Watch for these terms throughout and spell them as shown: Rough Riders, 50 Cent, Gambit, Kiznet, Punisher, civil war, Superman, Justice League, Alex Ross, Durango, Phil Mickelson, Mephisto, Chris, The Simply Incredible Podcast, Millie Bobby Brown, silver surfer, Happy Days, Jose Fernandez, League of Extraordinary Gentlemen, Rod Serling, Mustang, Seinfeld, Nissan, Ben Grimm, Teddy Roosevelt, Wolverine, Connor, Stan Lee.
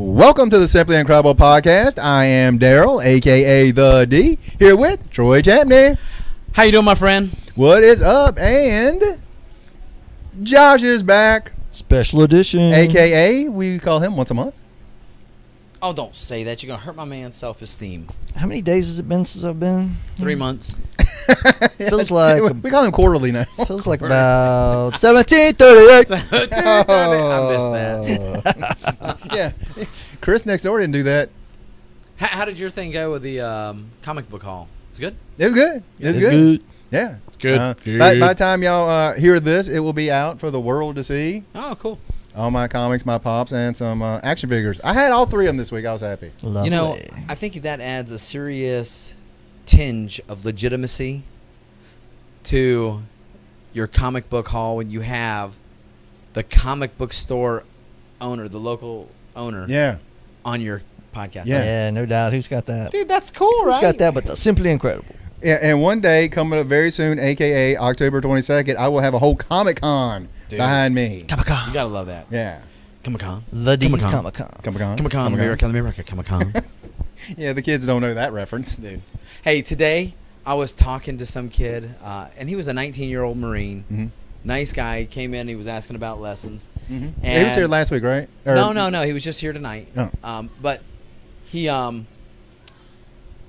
Welcome to the Simply Incredible Podcast. I am Daryl, aka The D, here with Troy Chapman. How you doing, my friend? What is up? And Josh is back. Special edition. AKA, we call him once a month. Oh, don't say that. You're going to hurt my man's self-esteem. How many days has it been since I've been? 3 months. Feels like... We call him quarterly now. Feels like about 1738. 1738. Oh. I missed that. Yeah. Chris next door didn't do that. How did your thing go with the comic book haul? It's good? It was good. It was good. Yeah. Good. By the time y'all hear this, it will be out for the world to see. Oh, cool. All my comics, my pops, and some action figures. I had all three of them this week. I was happy. Lovely. You know, I think that adds a serious tinge of legitimacy to your comic book haul when you have the comic book store owner, the local owner, on your podcast. Yeah, no doubt. Who's got that? Dude, that's cool, right? Who's got that? But that's Simply Incredible. Yeah, and one day, coming up very soon, a.k.a. October 22nd, I will have a whole Comic-Con behind me. Comic-Con. You got to love that. Yeah. Comic-Con. The D's Comic-Con. Comic-Con. Comic-Con. America. Comic-Con. Yeah, the kids don't know that reference. Dude. Hey, today, I was talking to some kid, and he was a 19-year-old Marine. Mm-hmm. Nice guy. He came in. He was asking about lessons. Mm-hmm. And he was here last week, right? Or no. He was just here tonight. Oh. But he...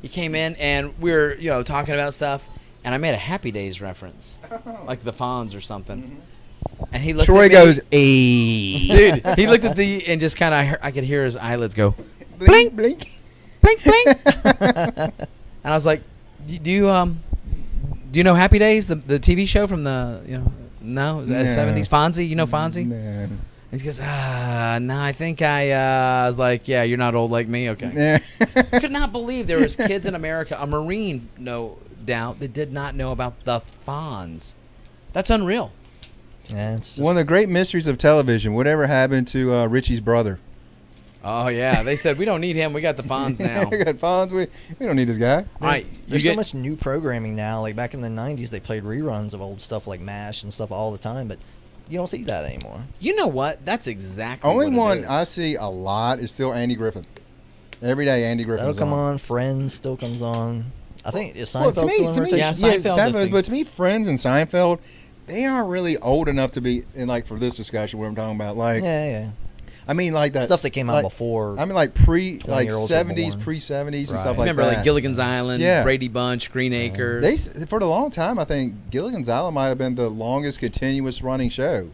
He came in and we were, you know, talking about stuff, and I made a Happy Days reference, like the Fonz or something. Mm-hmm. And he looked. Troy at me, goes, "Dude," he looked at the and just kind of, I could hear his eyelids go, blink, blink, blink, blink. And I was like, "Do you know Happy Days, the TV show from the, you know, '70s Fonzie? You know Fonzie?" Nah. And he goes, no, I think I was like, yeah, you're not old like me. Okay. Could not believe there was kids in America, a Marine, no doubt, that did not know about the Fonz. That's unreal. Yeah, it's just one of the great mysteries of television. Whatever happened to Richie's brother? Oh, yeah. They said, we don't need him. We got the Fonz now. We got Fonz. We don't need this guy. There's so much new programming now. Like back in the 90s, they played reruns of old stuff like MASH and stuff all the time, but you don't see that anymore. You know what? That's exactly only what it is. I see a lot is still Andy Griffith. Every day, Andy Griffith. That'll come on. Friends still comes on. I think it's Seinfeld still in rotation. Yeah, Seinfeld. But to me, Friends and Seinfeld, they are really old enough to be in, like, for this discussion, what I'm talking about. Like, yeah. I mean, like that stuff that came out before. I mean, like pre-seventies and stuff like that. Remember, like Gilligan's Island, Brady Bunch, Green Acres. They for a long time, I think Gilligan's Island might have been the longest continuous running show.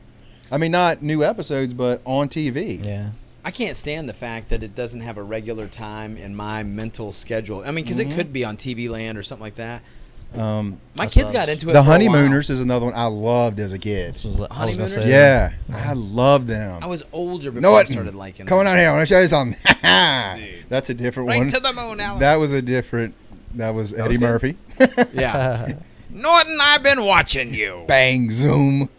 I mean, not new episodes, but on TV. Yeah, I can't stand the fact that it doesn't have a regular time in my mental schedule. I mean, because it could be on TV Land or something like that. My kids got into it. The Honeymooners is another one I loved as a kid. This was Honeymooners? I loved them. I was older before I started liking them. Come on out here. I want to show you something. That's a different one. Right to the moon, Alice. That was a different. That was Eddie Murphy. Yeah. Norton, I've been watching you. Bang, zoom.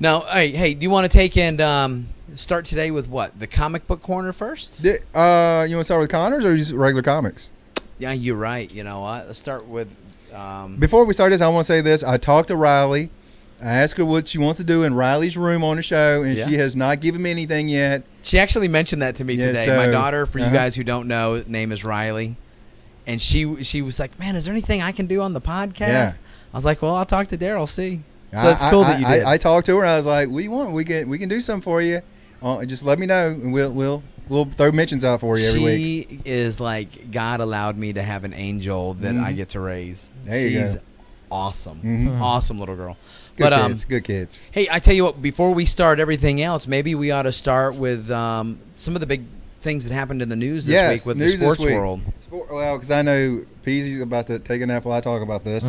Now, hey, do you want to take and start today with what? The comic book corner first? You want to start with Connors or just regular comics? Yeah, you're right. You know what? Let's start with... Before we start this, I want to say this. I talked to Riley. I asked her what she wants to do in Riley's room on the show, and she has not given me anything yet. She actually mentioned that to me today. So, my daughter, for you guys who don't know, name is Riley. And she was like, man, is there anything I can do on the podcast? Yeah. I was like, well, I'll talk to Daryl, see. So it's cool that you did. I talked to her, and I was like, we can do something for you. Just let me know, and we'll throw mentions out for you every week. She is like, God allowed me to have an angel that I get to raise. She's awesome. Awesome little girl. Good kids. Good kids. Hey, I tell you what, before we start everything else, maybe we ought to start with some of the big things that happened in the news this week with the sports world. Well, because I know Peasy's about to take a nap while I talk about this.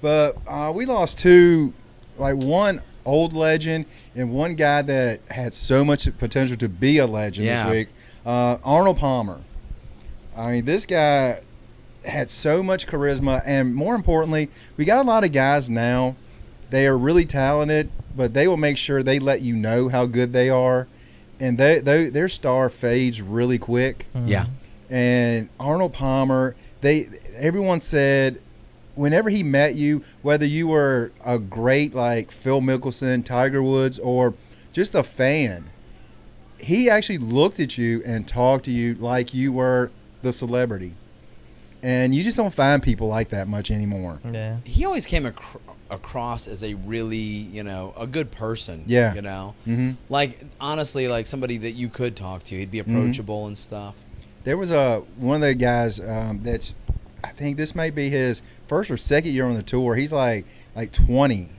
But we lost two, like one old legend and one guy that had so much potential to be a legend this week. Arnold Palmer. I mean, this guy had so much charisma, and more importantly, we got a lot of guys now. They are really talented, but they will make sure they let you know how good they are, and their star fades really quick. Yeah. And Arnold Palmer, everyone said, whenever he met you, whether you were a great like Phil Mickelson, Tiger Woods, or just a fan, he actually looked at you and talked to you like you were the celebrity. And you just don't find people like that much anymore. Yeah. He always came across as a really, you know, a good person. Yeah. You know? Mm-hmm. Like, honestly, like somebody that you could talk to. He'd be approachable and stuff. There was one of the guys that's, I think this may be his first or second year on the tour. He's like 20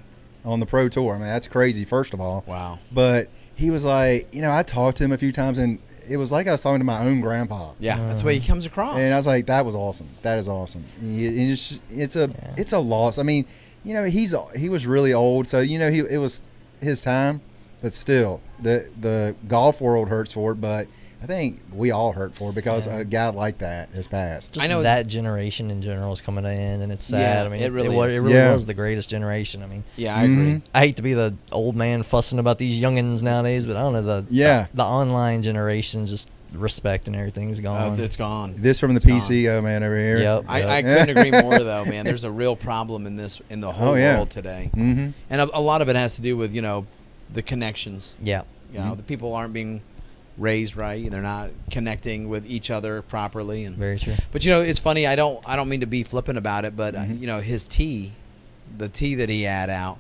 on the pro tour. I mean, that's crazy, first of all. Wow. But he was like, you know, I talked to him a few times, and it was like I was talking to my own grandpa. Yeah, that's the way he comes across. And I was like, that was awesome. That is awesome. It's a loss. I mean, you know, he was really old, so, you know, it was his time. But still, the golf world hurts for it, but I think we all hurt for it because a guy like that has passed. Just I know that generation in general is coming to an end, and it's sad. Yeah, I mean, it really was the greatest generation. I mean, yeah, I agree. I hate to be the old man fussing about these youngins nowadays, but I don't know, the online generation, just respect and everything's gone. It's gone. This from the PC man over here. Yep. I couldn't agree more though, man. There's a real problem in the whole world today, and a lot of it has to do with, you know, the connections. Yeah. You know, the people aren't being raised right, they're not connecting with each other properly, and very true. But you know, it's funny. I don't mean to be flippant about it, but you know, his tea, the tea that he had out,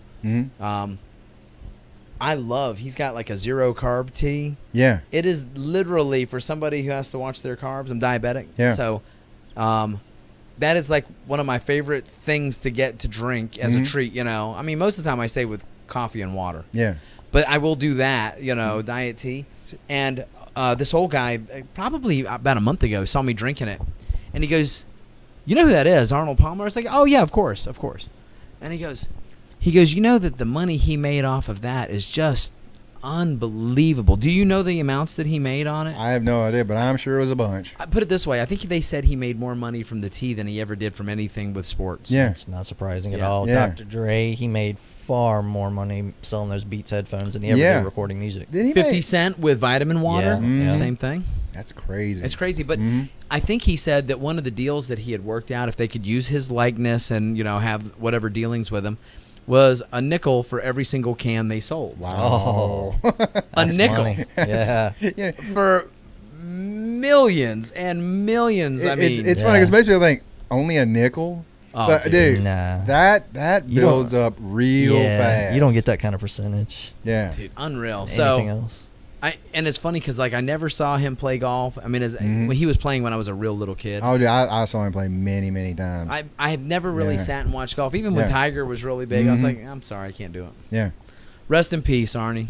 I love. He's got like a zero carb tea. Yeah, it is literally for somebody who has to watch their carbs. I'm diabetic, yeah. So, that is like one of my favorite things to get to drink as a treat. You know, I mean, most of the time I stay with coffee and water. Yeah. But I will do that, you know, diet tea. And this old guy, probably about a month ago, saw me drinking it. And he goes, you know who that is, Arnold Palmer? I was like, oh, yeah, of course, of course. And he goes, you know that the money he made off of that is just unbelievable. Do you know the amounts that he made on it? I have no idea, but I'm sure it was a bunch. I put it this way. I think they said he made more money from the tea than he ever did from anything with sports. Yeah. It's not surprising at all. Yeah. Dr. Dre, he made far more money selling those Beats headphones than he ever did recording music. Did he 50 Cent with vitamin water? Yeah. Yeah. Same thing. That's crazy. It's crazy, but I think he said that one of the deals that he had worked out, if they could use his likeness and, you know, have whatever dealings with him, was a nickel for every single can they sold. Wow. Oh, a nickel. Funny. Yeah. For millions and millions. I mean, it's funny because most people think only a nickel. Oh, but dude, nah. that builds up real fast. You don't get that kind of percentage. Yeah. Dude, unreal. Anything else? And it's funny because, like, I never saw him play golf. I mean, when he was playing when I was a real little kid. Oh, dude, I saw him play many, many times. I had never really sat and watched golf. Even when Tiger was really big, I was like, I'm sorry, I can't do it. Yeah. Rest in peace, Arnie.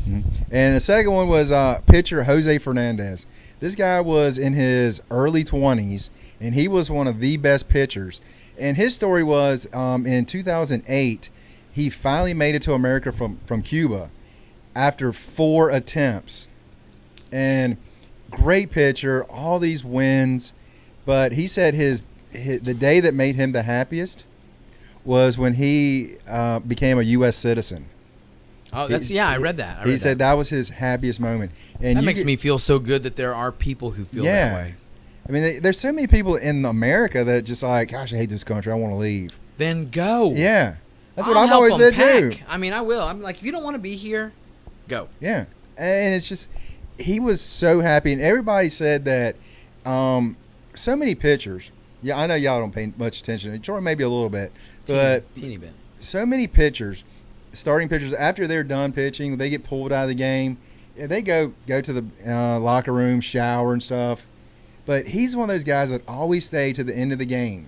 And the second one was pitcher Jose Fernandez. This guy was in his early 20s, and he was one of the best pitchers. And his story was in 2008, he finally made it to America from Cuba after 4 attempts. And great pitcher, all these wins, but he said the day that made him the happiest was when he became a U.S. citizen. Oh, that's I read that. He said that was his happiest moment, and that makes me feel so good that there are people who feel that way. I mean, there's so many people in America that just like, gosh, I hate this country, I want to leave. Then go. Yeah, that's what I've always said too. I mean, I will. I'm like, if you don't want to be here, go. Yeah, and it's just. He was so happy, and everybody said that so many pitchers. Yeah, I know y'all don't pay much attention. Troy maybe a little bit, but teeny bit. So many pitchers, starting pitchers, after they're done pitching, they get pulled out of the game. They go to the locker room, shower and stuff. But he's one of those guys that always stayed to the end of the game,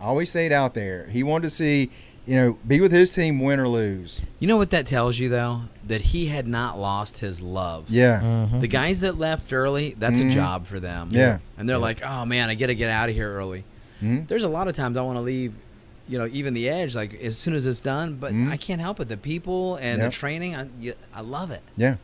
always stayed out there. He wanted to see, you know, be with his team, win or lose. You know what that tells you, though? That he had not lost his love. Yeah. The guys that left early, that's a job for them. Yeah. And they're like, oh, man, I got to get out of here early. There's a lot of times I want to leave, you know, even the edge, like as soon as it's done. But I can't help it. The people and the training, I love it. Yeah.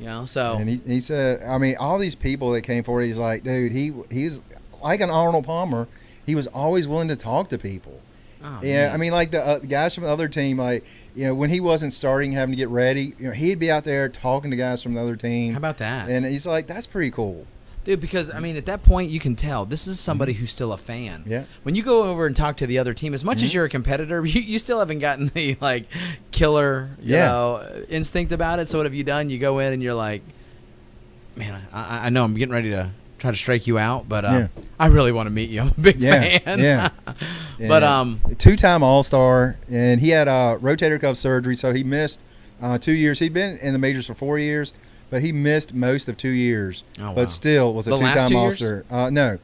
You know, so. And he said, I mean, all these people that came forward, he's like, dude, he's like an Arnold Palmer. He was always willing to talk to people. Oh, yeah, man. I mean, like the guys from the other team, like, you know, when he wasn't starting, having to get ready, you know, he'd be out there talking to guys from the other team. How about that? And he's like, that's pretty cool. Dude, because, I mean, at that point, you can tell this is somebody who's still a fan. Yeah. When you go over and talk to the other team, as much as you're a competitor, you still haven't gotten the, like, killer, you know, instinct about it. So what have you done? You go in and you're like, man, I know I'm getting ready to try to strike you out, but I really want to meet you. I'm a big fan. Yeah. But two-time All-Star, and he had rotator cuff surgery, so he missed 2 years. He'd been in the majors for 4 years, but he missed most of 2 years. Oh, wow. But still was a two-time All-Star. No,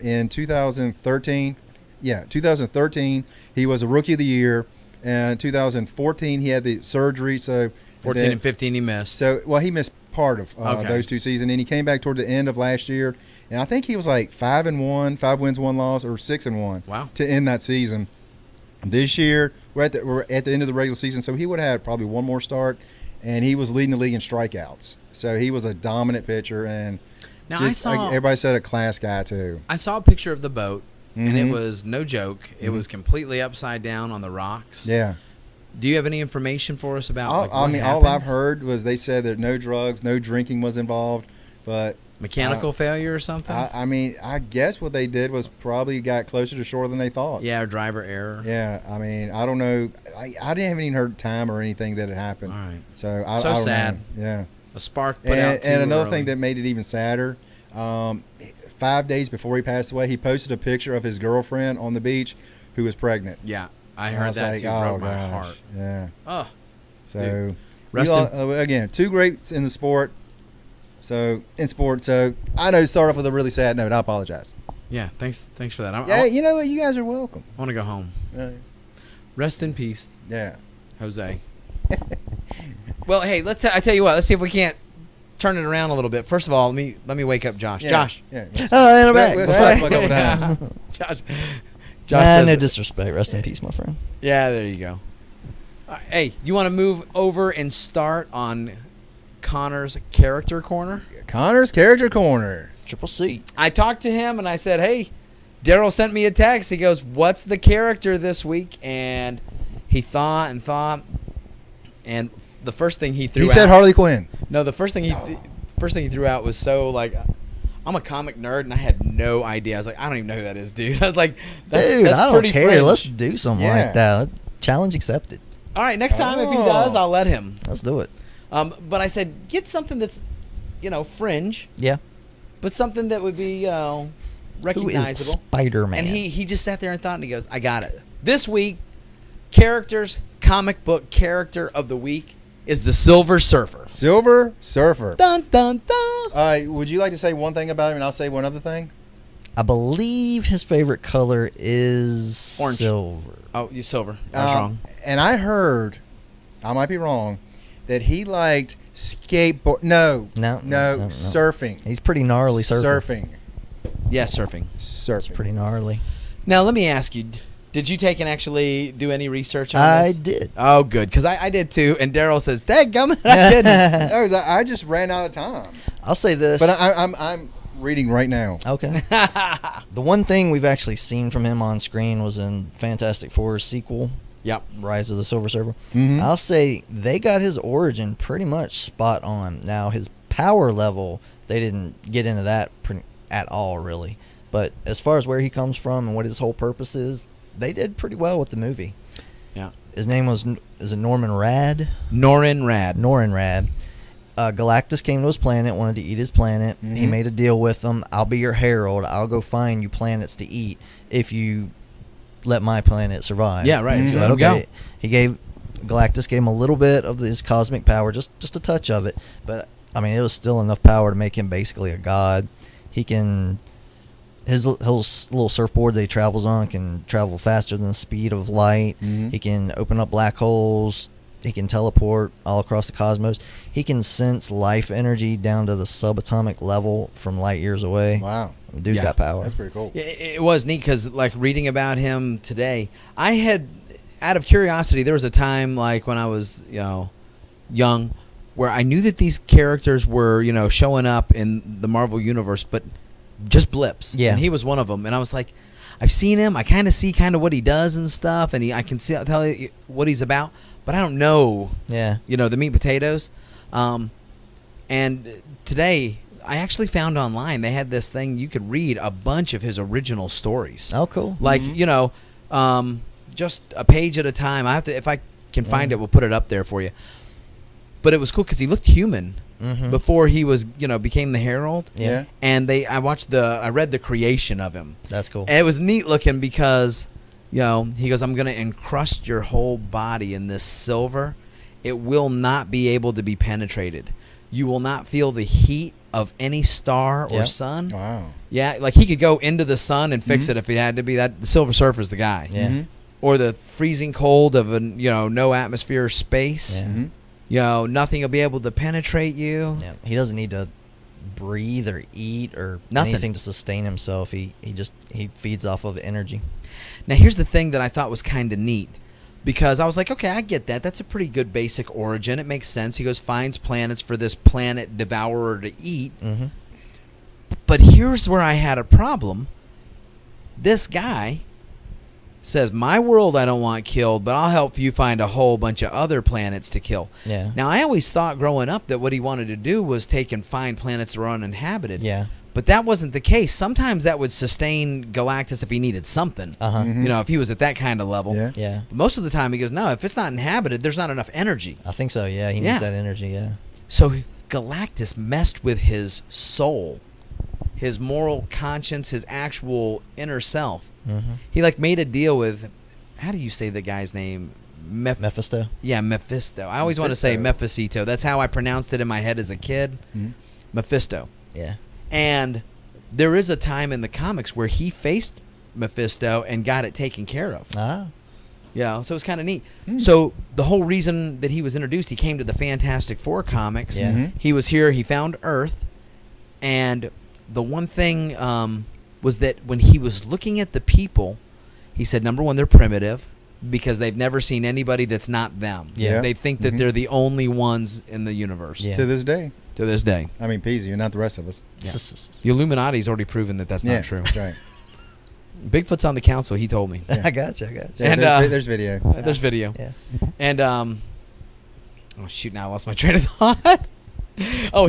in 2013, yeah, 2013 he was a Rookie of the Year, and in 2014 he had the surgery. So 14 and 15 he missed. So well, he missed part of those two seasons, and he came back toward the end of last year, and I think he was like 5-1, 5 wins, 1 loss, or 6-1. Wow. To end that season. This year we're at the end of the regular season, so he would have had probably one more start, and he was leading the league in strikeouts. So he was a dominant pitcher, and now just, I saw, like everybody said, a class guy too. I saw a picture of the boat, and it was no joke. It was completely upside down on the rocks. Yeah. Do you have any information for us about what happened? All I've heard was they said that no drugs, no drinking was involved, but mechanical failure or something. I mean, I guess what they did was probably got closer to shore than they thought. Yeah, or driver error. Yeah, I mean, I don't know. I didn't even heard time or anything that had happened. All right. So I don't sad. Know. Yeah. A spark put out too early. And another thing that made it even sadder, 5 days before he passed away, he posted a picture of his girlfriend on the beach who was pregnant. Yeah. I heard that too. Broke my heart. Yeah. Oh. So, again, two greats in the sport. So, I know start off with a really sad note. I apologize. Yeah. Thanks for that. Yeah. You know what? You guys are welcome. I want to go home. Rest in peace. Yeah. Jose. Well, hey, I tell you what. Let's see if we can't turn it around a little bit. First of all, let me wake up Josh. Yeah. Josh. Yeah. Oh, back. Josh. Josh says no disrespect. Rest in peace, my friend. Yeah, there you go. Hey, you want to move over and start on Connor's Character Corner? Connor's Character Corner. Triple C. I talked to him, and I said, hey, Daryl sent me a text. He goes, what's the character this week? And he thought and thought, and the first thing he threw out. He said Harley Quinn. No, the first thing he threw out was so, like, I'm a comic nerd, and I had no idea. I was like, I don't even know who that is, dude. I was like, that's I don't care. Fringe. Let's do something like that. Challenge accepted. All right, next time if he does, I'll let him. Let's do it. But I said, get something that's, you know, fringe. Yeah. But something that would be recognizable. Who is Spider-Man? And he just sat there and thought, and he goes, I got it. This week, comic book character of the week is the Silver Surfer. Silver Surfer. Dun, dun, dun. Would you like to say one thing about him, and I'll say one other thing? I believe his favorite color is orange. Silver. Oh, you're silver. I was wrong. And I heard, I might be wrong, that he liked skateboard. No, surfing. He's pretty gnarly surfing. Yeah, surfing. It's pretty gnarly. Now, let me ask you. Did you take and actually do any research on this? I did. Oh, good, because I did too. And Daryl says, "Dadgummit, I didn't." I just ran out of time. I'll say this, but I'm reading right now. Okay. The one thing we've actually seen from him on screen was in Fantastic Four's sequel. Yep. Rise of the Silver Surfer. I'll say they got his origin pretty much spot on. Now his power level, they didn't get into that at all, really. But as far as where he comes from and what his whole purpose is, they did pretty well with the movie. Yeah. His name was, is it Norman Rad? Norrin Rad. Norrin Rad. Galactus came to his planet, wanted to eat his planet. He made a deal with them. I'll be your herald. I'll go find you planets to eat if you let my planet survive. Yeah, right. So let him go. He gave, Galactus gave him a little bit of his cosmic power, just a touch of it. But, I mean, it was still enough power to make him basically a god. He can... His little surfboard that he travels on can travel faster than the speed of light. He can open up black holes. He can teleport all across the cosmos. He can sense life energy down to the subatomic level from light years away. Wow. I mean, dude's got power. That's pretty cool. It was neat because, like, reading about him today, I had, out of curiosity, there was a time, like, when I was, you know, young where I knew that these characters were, you know, showing up in the Marvel Universe, but just blips. Yeah. And he was one of them. And I was like, I've seen him. I kind of see what he does and stuff. And I can tell you what he's about. But I don't know, you know, the meat and potatoes. And today, I actually found online, they had this thing. You could read a bunch of his original stories. Oh, cool. Like, you know, just a page at a time. If I can find it, we'll put it up there for you. But it was cool because he looked human. mm-hmm. before he was, you know, became the Herald. Yeah. And they, I read the creation of him. That's cool. And it was neat looking because, you know, he goes, I'm going to encrust your whole body in this silver. It will not be able to be penetrated. You will not feel the heat of any star or sun. Wow. Yeah, like he could go into the sun and fix mm-hmm. it if he had to be. That the Silver Surfer's the guy. Yeah. Mm-hmm. Or the freezing cold of a no atmosphere or space. Yeah. Mm-hmm. You know, nothing will be able to penetrate you. Yeah. He doesn't need to breathe or eat or anything to sustain himself. He feeds off of energy. Now here's the thing that I thought was kind of neat. Because I was like, okay, I get that. That's a pretty good basic origin. It makes sense. He goes, finds planets for this planet devourer to eat. Mm-hmm. But here's where I had a problem. This guy says, my world I don't want killed, but I'll help you find a whole bunch of other planets to kill. Yeah. Now, I always thought growing up that what he wanted to do was take and find planets that were uninhabited. Yeah. But that wasn't the case. Sometimes that would sustain Galactus if he needed something. Uh-huh. Mm-hmm. You know, if he was at that kind of level. Yeah. Yeah. But most of the time he goes, no, if it's not inhabited, there's not enough energy. I think so, yeah. He needs that energy, yeah. So Galactus messed with his soul, his moral conscience, his actual inner self. Mm-hmm. He, like, made a deal with, how do you say the guy's name? Mephisto? Yeah, Mephisto. I always want to say Mephisto. That's how I pronounced it in my head as a kid. Mm-hmm. Mephisto. Yeah. And there is a time in the comics where he faced Mephisto and got it taken care of. Ah. Yeah, so it was kind of neat. Mm. So the whole reason that he was introduced, he came to the Fantastic Four comics. Yeah. Mm-hmm. He was here. He found Earth. And the one thing was that when he was looking at the people, he said, number one, they're primitive because they've never seen anybody that's not them. Yeah. They think that mm-hmm. they're the only ones in the universe. Yeah. To this day. To this day. I mean, Peasy, not the rest of us. Yeah. The Illuminati's already proven that that's not true. Right. Bigfoot's on the council, he told me. Yeah. I gotcha. Yeah, and, there's video. There's video. Yes. And, oh, shoot, now I lost my train of thought. Oh, Mephisto.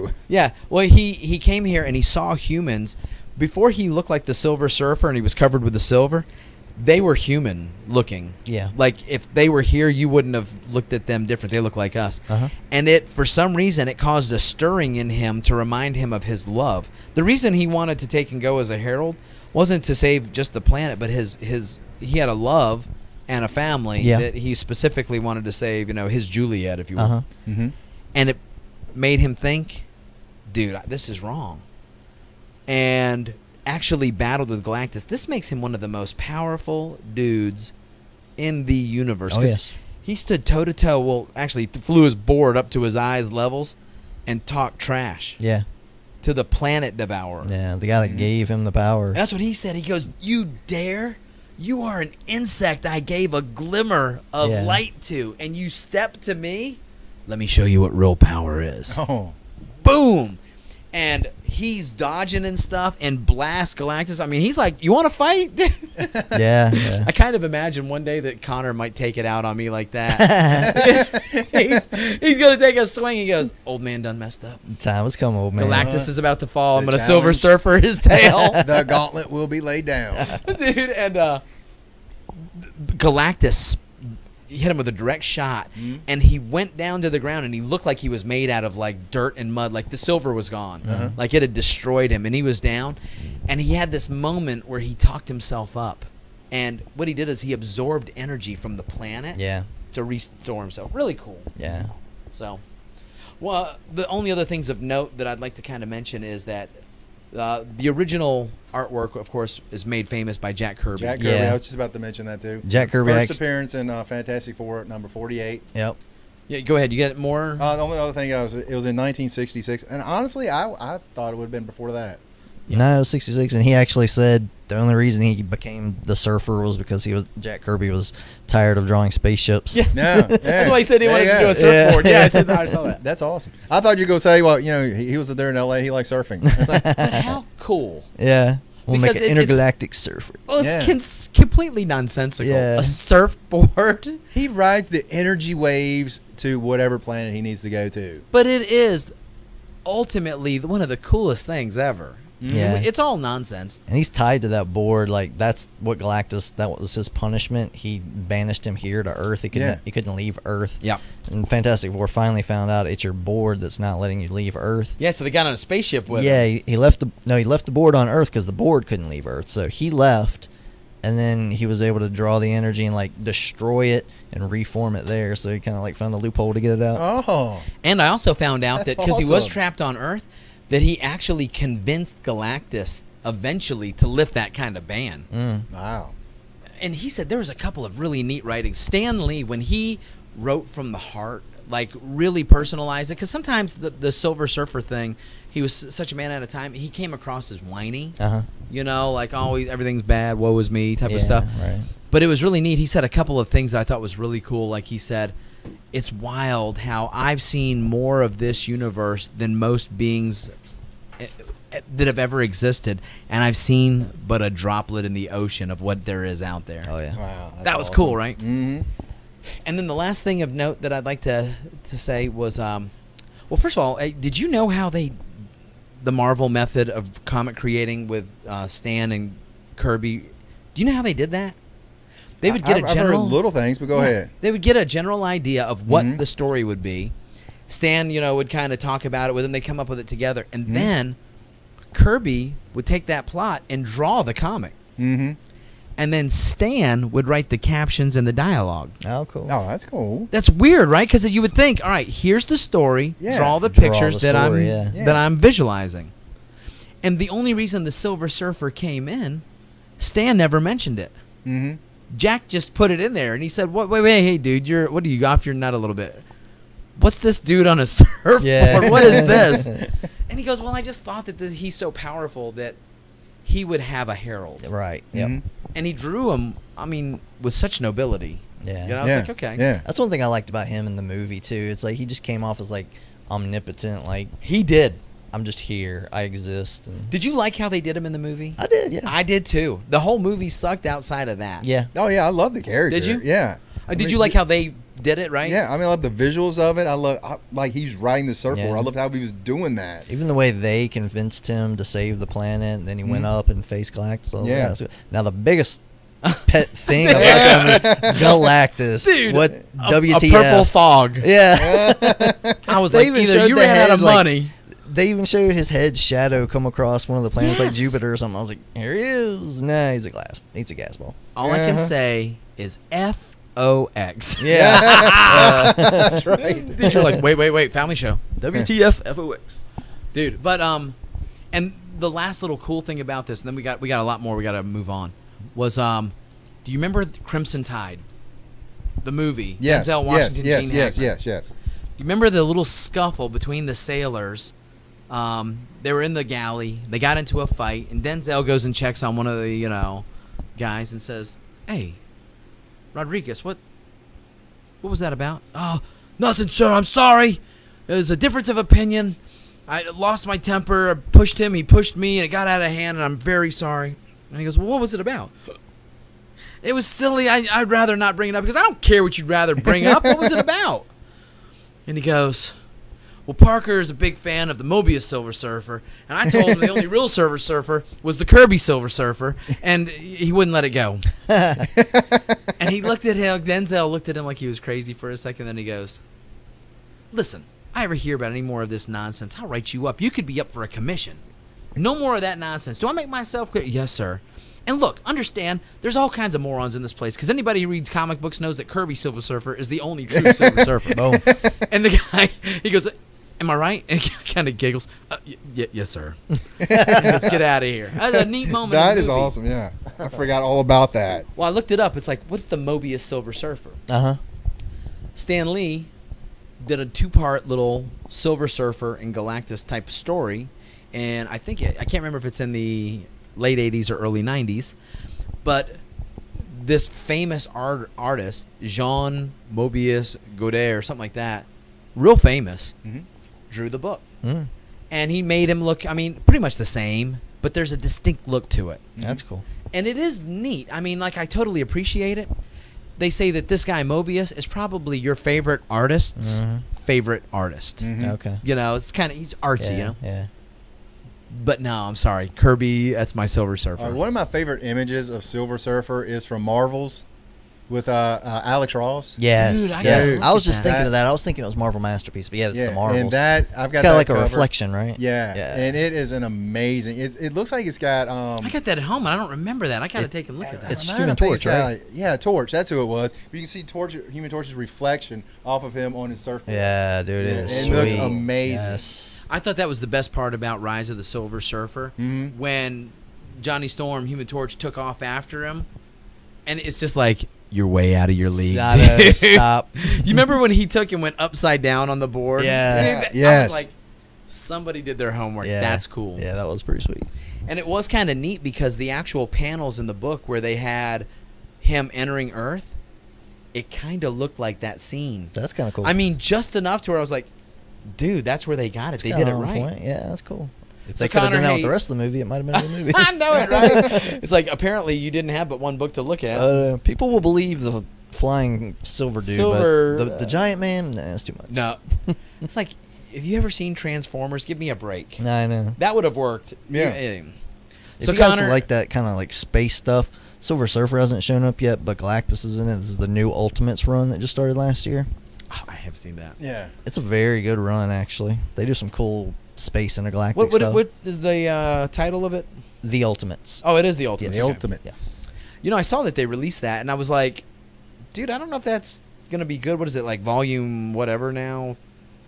He said, yeah, well, he came here and he saw humans. Before he looked like the Silver Surfer and he was covered with the silver, they were human looking. Yeah. Like, if they were here, you wouldn't have looked at them different. They look like us. Uh-huh. And it, for some reason, it caused a stirring in him to remind him of his love. The reason he wanted to take and go as a herald wasn't to save just the planet, but he had a love and a family that he specifically wanted to save, you know, his Juliet, if you will. Uh-huh. Mm-hmm. And it made him think, dude, this is wrong. And actually battled with Galactus. This makes him one of the most powerful dudes in the universe. Oh, yes. He stood toe-to-toe, well, actually flew his board up to his eyes levels and talked trash. Yeah. To the planet devourer. Yeah, the guy that gave him the power. That's what he said. He goes, you dare? You are an insect I gave a glimmer of light to, and you step to me? Let me show you what real power is. Oh. Boom! And he's dodging and stuff and blasts Galactus. I mean, he's like, you want to fight? Yeah. I kind of imagine one day that Connor might take it out on me like that. he's going to take a swing. He goes, old man done messed up. Time has come, old man. Galactus is about to fall. I'm going to Silver Surfer his tail. The gauntlet will be laid down. Dude, and Galactus hit him with a direct shot, and he went down to the ground, and he looked like he was made out of, like, dirt and mud. Like, the silver was gone. Uh-huh. Like, it had destroyed him, and he was down. And he had this moment where he talked himself up. And what he did is he absorbed energy from the planet to restore himself. Really cool. Yeah. So, well, the only other things of note that I'd like to kind of mention is that the original artwork, of course, is made famous by Jack Kirby. Jack Kirby. Yeah. I was just about to mention that, too. Jack Kirby. First appearance in Fantastic Four, number 48. Yep. Yeah, go ahead. You got more? The only other thing, it was in 1966. And honestly, I thought it would have been before that. Yeah. No, it was 66. And he actually said the only reason he became the surfer was because Jack Kirby was tired of drawing spaceships. Yeah. No, that's why he said he wanted to do a surfboard. Yeah, I saw that. That's awesome. I thought you were going to say, well, you know, he was there in L.A. He liked surfing. Like, but how cool. Yeah. We'll make an intergalactic surfer. Well, it's completely nonsensical. Yeah. A surfboard. He rides the energy waves to whatever planet he needs to go to. But it is ultimately one of the coolest things ever. Yeah, it's all nonsense. And he's tied to that board. Like, that's what Galactus, that was his punishment. He banished him here to Earth. He couldn't, he couldn't leave Earth. Yeah. And Fantastic Four finally found out it's your board that's not letting you leave Earth. Yeah, so they got on a spaceship with him. Yeah, he left the board on Earth because the board couldn't leave Earth. So he left, and then he was able to draw the energy and like destroy it and reform it there. So he kind of like found a loophole to get it out. Oh. And I also found out that because he was trapped on Earth, that he actually convinced Galactus eventually to lift that kind of ban. Mm. Wow. And he said there was a couple of really neat writings. Stan Lee, when he wrote from the heart, like really personalized it, because sometimes the Silver Surfer thing, he was such a man at a time, he came across as whiny, you know, like always everything's bad, woe is me type of stuff. Right. But it was really neat. He said a couple of things that I thought was really cool. Like he said, it's wild how I've seen more of this universe than most beings that have ever existed, and I've seen but a droplet in the ocean of what there is out there. Oh, yeah. Wow. That was awesome. Cool, right? Mm-hmm. And then the last thing of note that I'd like to say was, well, first of all, did you know how they, the Marvel method of comic creating with Stan and Kirby, do you know how they did that? They would get a general little things, but go ahead. They would get a general idea of what the story would be. Stan, you know, would kind of talk about it with them. They come up with it together, and then Kirby would take that plot and draw the comic. And then Stan would write the captions and the dialogue. Oh, cool. Oh, that's cool. That's weird, right? Because you would think, all right, here's the story. Yeah. Draw the pictures that I'm visualizing. And the only reason the Silver Surfer came in, Stan never mentioned it. Jack just put it in there, and he said, "What? Wait, wait, hey, dude, you're what? Are you off your nut a little bit? What's this dude on a surfboard? What is this?" And he goes, "Well, I just thought that he's so powerful that he would have a herald, right? And he drew him. I mean, with such nobility. You know, I was like, okay, that's one thing I liked about him in the movie too. It's like he just came off as like omnipotent. Like he did. I'm just here. I exist. And did you like how they did him in the movie? I did, yeah. I did, too. The whole movie sucked outside of that. Yeah. Oh, yeah. I love the character. Did you? Yeah. Did you like how they did it, right? Yeah. I mean, I love the visuals of it. I love, like, he was riding the surfboard. I loved how he was doing that. Even the way they convinced him to save the planet, and then he went up and faced Galactus. Yeah. Now, the biggest pet thing about Galactus. Dude, what WTF? A purple fog. Yeah. I was like, either you ran out of money. Like, they even showed his head shadow come across one of the planets like Jupiter or something. I was like, here he is. Nah, he's a gas ball. All I can say is F-O-X. Yeah. That's right. You're like, wait, wait, wait, family show. WTF F-O-X. Dude, but and the last little cool thing about this, and then we got a lot more, we gotta move on, was do you remember Crimson Tide? The movie. Yes. Denzel Washington, Gene Hackman. Yes. Do you remember the little scuffle between the sailors? They were in the galley. They got into a fight, and Denzel goes and checks on one of the guys and says, "Hey, Rodriguez, what was that about?" "Oh, nothing, sir. I'm sorry. There's a difference of opinion. I lost my temper. I pushed him. He pushed me, and it got out of hand. And I'm very sorry." And he goes, "Well, what was it about?" "It was silly. I'd rather not bring it up because I don't care what you'd rather bring up. What was it about?" And he goes, "Well, Parker is a big fan of the Mobius Silver Surfer, and I told him the only real Silver Surfer was the Kirby Silver Surfer, and he wouldn't let it go." And he looked at him, Denzel looked at him like he was crazy for a second, then he goes, "Listen, I ever hear about any more of this nonsense, I'll write you up. You could be up for a commission. No more of that nonsense. Do I make myself clear?" "Yes, sir. And look, understand, there's all kinds of morons in this place, because anybody who reads comic books knows that Kirby Silver Surfer is the only true Silver Surfer." Boom. And the guy, he goes, "Am I right?" And he kind of giggles. "Yes, sir." "Let's get out of here." That was a neat moment. That is awesome, yeah. I forgot all about that. Well, I looked it up. It's like, what's the Mobius Silver Surfer? Stan Lee did a two-part little Silver Surfer and Galactus type story, and I think, I can't remember if it's in the late 80s or early 90s, but this famous artist, Jean Mobius Godet or something like that, real famous, drew the book, and he made him look, I mean, pretty much the same, but there's a distinct look to it. That's cool. And it is neat. I mean, like, I totally appreciate it. They say that this guy Mobius is probably your favorite artist's favorite artist. Okay. You know, it's kind of, he's artsy, you know? But no, I'm sorry. Kirby, that's my Silver Surfer. One of my favorite images of Silver Surfer is from Marvel's with Alex Ross. Yes. Dude, yes. I was just thinking of that. I was thinking it was Marvel Masterpiece, but yeah, it's the Marvel. And that, I've got it's got like cover. A reflection, right? Yeah. And it is an amazing. It looks like it's got. I got that at home, and I don't remember that. I got to take a look at that. It's Human Torch, right? Yeah, Torch. That's who it was. But you can see Torch, Human Torch's reflection off of him on his surfboard. Yeah, dude, it is sweet. It looks amazing. Yes. I thought that was the best part about Rise of the Silver Surfer, when Johnny Storm, Human Torch, took off after him, and it's just like, you're way out of your league. Stop. You remember when he took and went upside down on the board? Yeah. I was like, somebody did their homework. Yeah. That's cool. Yeah, that was pretty sweet. And it was kind of neat because the actual panels in the book where they had him entering Earth, it kind of looked like that scene. That's kind of cool. I mean, just enough to where I was like, dude, that's where they got it. They did it right. Point. Yeah, that's cool. If they could have done that with the rest of the movie, it might have been a new movie. I know it, right? It's like, apparently you didn't have but one book to look at. People will believe the flying silver dude, but the giant man, nah, that's too much. No. It's like, have you ever seen Transformers? Give me a break. No, I know. That would have worked. Yeah. So if you guys like that kind of like space stuff, Silver Surfer hasn't shown up yet, but Galactus is in it. This is the new Ultimates run that just started last year. Oh, I have seen that. Yeah, it's a very good run, actually. They do some cool space intergalactic stuff. What is the title of it? The Ultimates. Oh, it is the Ultimates. Yes. The Ultimates. Yeah. You know, I saw that they released that, and I was like, dude, I don't know if that's gonna be good. What is it, like volume whatever now,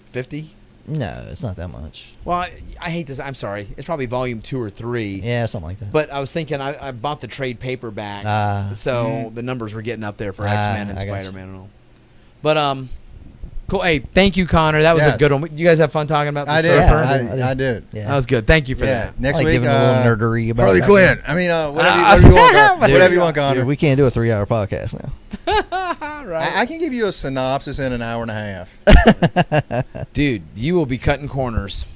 50? No, it's not that much. Well, I hate this. I'm sorry. It's probably volume 2 or 3. Yeah, something like that. But I was thinking, I bought the trade paperbacks, so the numbers were getting up there for X-Men and Spider-Man and all. But cool. Hey, thank you, Connor. That was a good one. You guys have fun talking about this. I did. Yeah. That was good. Thank you for that. Next week, giving a little nerdery about it. Quinn. I mean, whatever you want, Connor. Dude, we can't do a 3-hour podcast now. Right. I can give you a synopsis in an hour and a half. Dude, you will be cutting corners.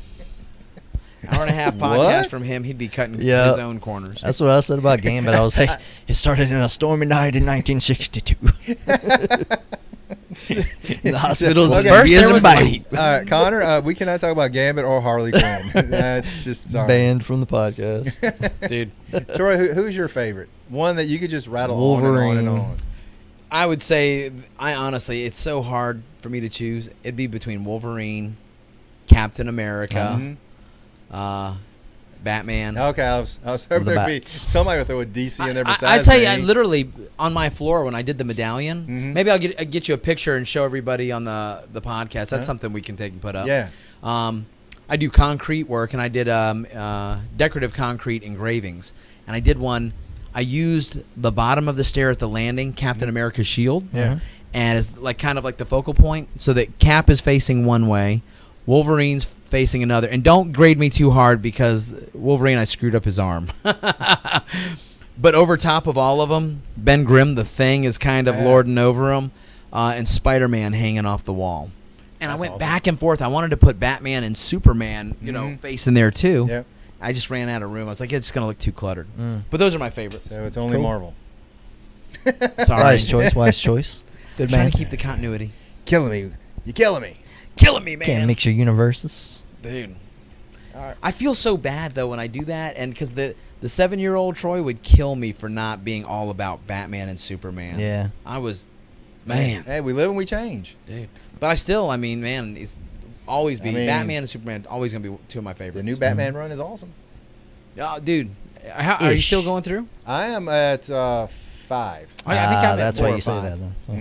Hour and a half podcast from him, he'd be cutting his own corners. That's what I said about Gambit. I was like, it started in a stormy night in 1962. In the hospitals, first there was bite. All right, Connor, we cannot talk about Gambit or Harley Quinn. That's just sorry. Banned from the podcast. Dude. Troy, who's your favorite? One that you could just rattle Wolverine on and on. I would say, honestly, it's so hard for me to choose. It'd be between Wolverine, Captain America, Batman. Okay, I was hoping there'd be somebody would throw a DC in there besides me. I tell you, I literally, on my floor when I did the medallion, maybe I'll get you a picture and show everybody on the podcast. That's something we can take and put up. Yeah. I do concrete work, and I did decorative concrete engravings. And I did one. I used the bottom of the stair at the landing, Captain America's shield, and it's like kind of like the focal point, so that Cap is facing one way, Wolverine's facing another. And don't grade me too hard because Wolverine, I screwed up his arm. But over top of all of them, Ben Grimm, the Thing, is kind of lording over him, and Spider-Man hanging off the wall. And I went back and forth. I wanted to put Batman and Superman, you know, facing there too. Yep. I just ran out of room. I was like, it's going to look too cluttered. But those are my favorites. So it's only Marvel. Sorry. Wise choice, wise choice. Good man. Trying to keep the continuity. Killing me. You're killing me. Killing me, man. Can't mix your universes. Dude. Right. I feel so bad, though, when I do that, and because the 7-year-old Troy would kill me for not being all about Batman and Superman. Yeah. I was, man. Hey, we live and we change. Dude. But I still, I mean, man, it's always be Batman and Superman, always going to be two of my favorites. The new Batman run is awesome. Oh, dude. Are you still going through? I am at 5. I think I'm that's why you say that, though.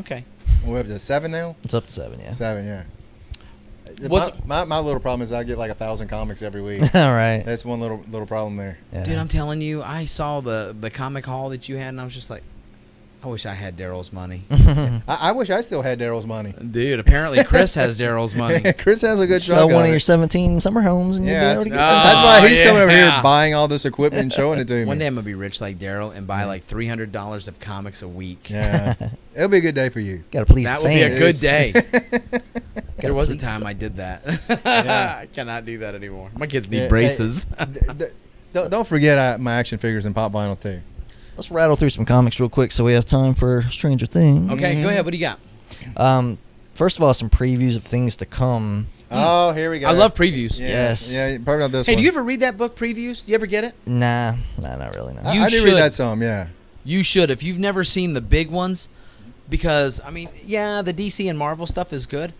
Okay. We're up to 7 now? It's up to 7, yeah. 7, yeah. My little problem is I get like 1,000 comics every week. All right. That's one little problem there. Yeah. Dude, I'm telling you, I saw the comic haul that you had, and I was just like, I wish I had Daryl's money. I wish I still had Daryl's money. Dude, apparently Chris has Daryl's money. Chris has a good job. Sell one of your 17 summer homes, and you'll be able to get some. That's why he's coming over here buying all this equipment and showing it to me. One day I'm going to be rich like Daryl and buy like $300 of comics a week. Yeah. It'll be a good day for you. Got to please the fans. That would be a good day. There was a time I did that. I cannot do that anymore. My kids need braces. Don't forget my action figures and pop vinyls, too. Let's rattle through some comics real quick so we have time for Stranger Things. Okay, go ahead. What do you got? First of all, some previews of things to come. Oh, here we go. I love previews. Yeah. Yes. Yeah, probably not this one. Hey, do you ever read that book, Previews? Do you ever get it? Nah. Nah, not really. No. I do read that some, yeah. You should. If you've never seen the big ones, because, I mean, yeah, the DC and Marvel stuff is good,